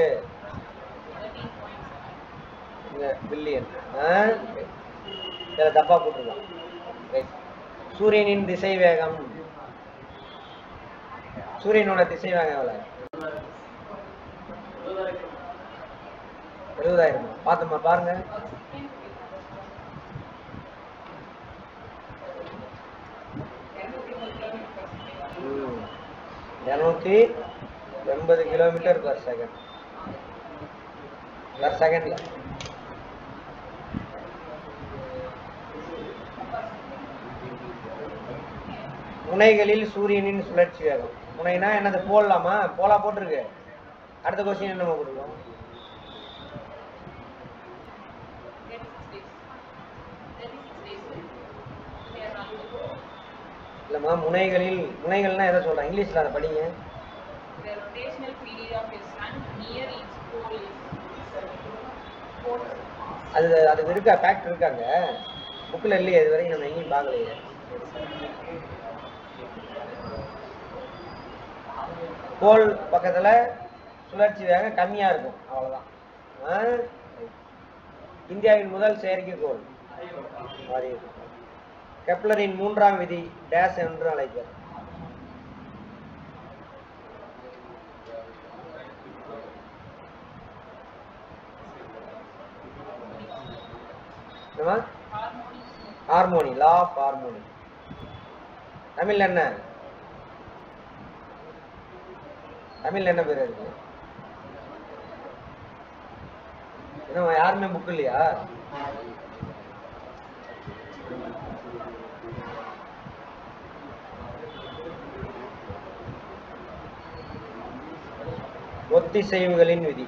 பில்லியன் இதில் தப்பா போட்டிருக்கான். சூரியனின் திசை வேகம், சூரியனோட திசை வேகம் எவ்வளோ? எழுபதாயிரம். பார்த்தோமா? பாருங்க, இருநூத்தி எண்பது கிலோமீட்டர் பர் செகண்ட் பர் செகண்ட்ல. முனைகளில் சூரியனின் சுழற்சி வேகம். முனைனா என்னது? போடலாமா? போலா போட்டிருக்கு. அடுத்த கொஸ்டின் என்னமா கொடுக்கலாம்? இல்லம்மா, முனைகளில் முனைகள்னா எதை சொல்றேன்? இங்கிலீஷ்ல அதை படிங்க. அது அது இருக்கா? ஃபேக்ட் இருக்காங்க புக்கில் இல்லையே, இது வரைக்கும் நம்ம எங்கேயும் பார்க்கலையே. கோல் பக்கத்துல சுழற்சி வேகம் கம்மியா இருக்கும், அவ்வளவுதான். இந்தியாவின் முதல் செயற்கைக்கோள் கெப்லரின் மூன்றாம் விதி டேஸ் என்று அழைக்கிறார். Harmony. Harmony. Law of harmony. Tamil enna? Tamil enna vera irukku? Enna yaarume book illaya? ஒத்திசைவுகளின் விதி.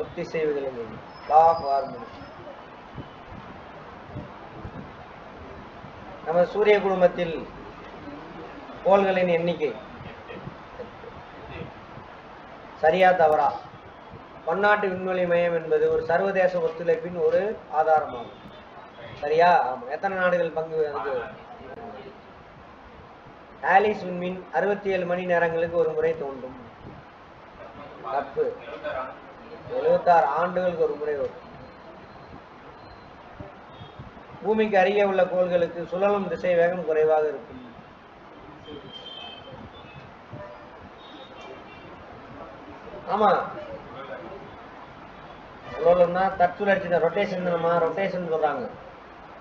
ஒத்திசைவுகளின் விதி. Law of harmony. நம்ம சூரிய குடும்பத்தில் கோள்களின் எண்ணிக்கை சரியா தவறா? பன்னாட்டு விண்வெளி மையம் என்பது ஒரு சர்வதேச ஒத்துழைப்பின் ஒரு ஆதாரமாகும். சரியா? எத்தனை நாடுகள் பங்கு ஆலிஸ் விண்மீன் அறுபத்தி ஏழு மணி நேரங்களுக்கு ஒரு முறை தோன்றும். தப்பு. எழுபத்தாறு ஆண்டுகளுக்கு ஒரு முறை வரும். பூமிக்கு அருகே உள்ள கோள்களுக்கு சுழலும் திசை வேகம் குறைவாக இருக்கும். ஆமா, சுழலும்னா தற்சுழற்சி தான், ரொட்டேஷன் தானமா, ரொட்டேஷன் சொல்றாங்க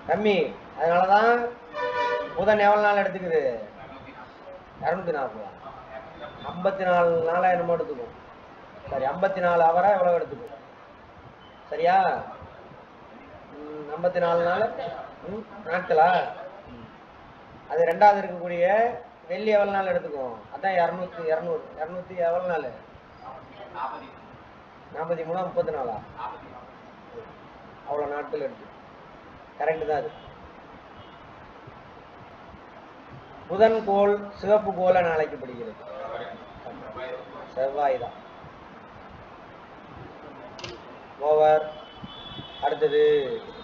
கம்மி. அதனாலதான் புதன் எவ்வளவு நாள் எடுத்துக்குது? இருநூத்தி நாற்பது ஐம்பத்தி நாலு நாளா என்னமோ எடுத்துக்கும். சரி, ஐம்பத்தி நாலு அவரா எவ்வளவு எடுத்துக்கும்? சரியா, ஐம்பத்தி நாலு நாள் நாட்களா. அது ரெண்டாவது இருக்கக்கூடிய வெள்ளி எவ்வளவு நாள் எடுத்துக்கும்? அதான் இருநூத்தி இருநூறு இருநூத்தி எவ்வளவு நாள்? நாற்பத்தி மூணா முப்பத்தி நாலா? அவ்வளவு நாட்கள் எடுத்து கரெக்ட் தான். அது புதன் கோள் சிவப்பு கோள அழைக்கப்படுகிறது. செவ்வாய் தான். ஓவர். அடுத்தது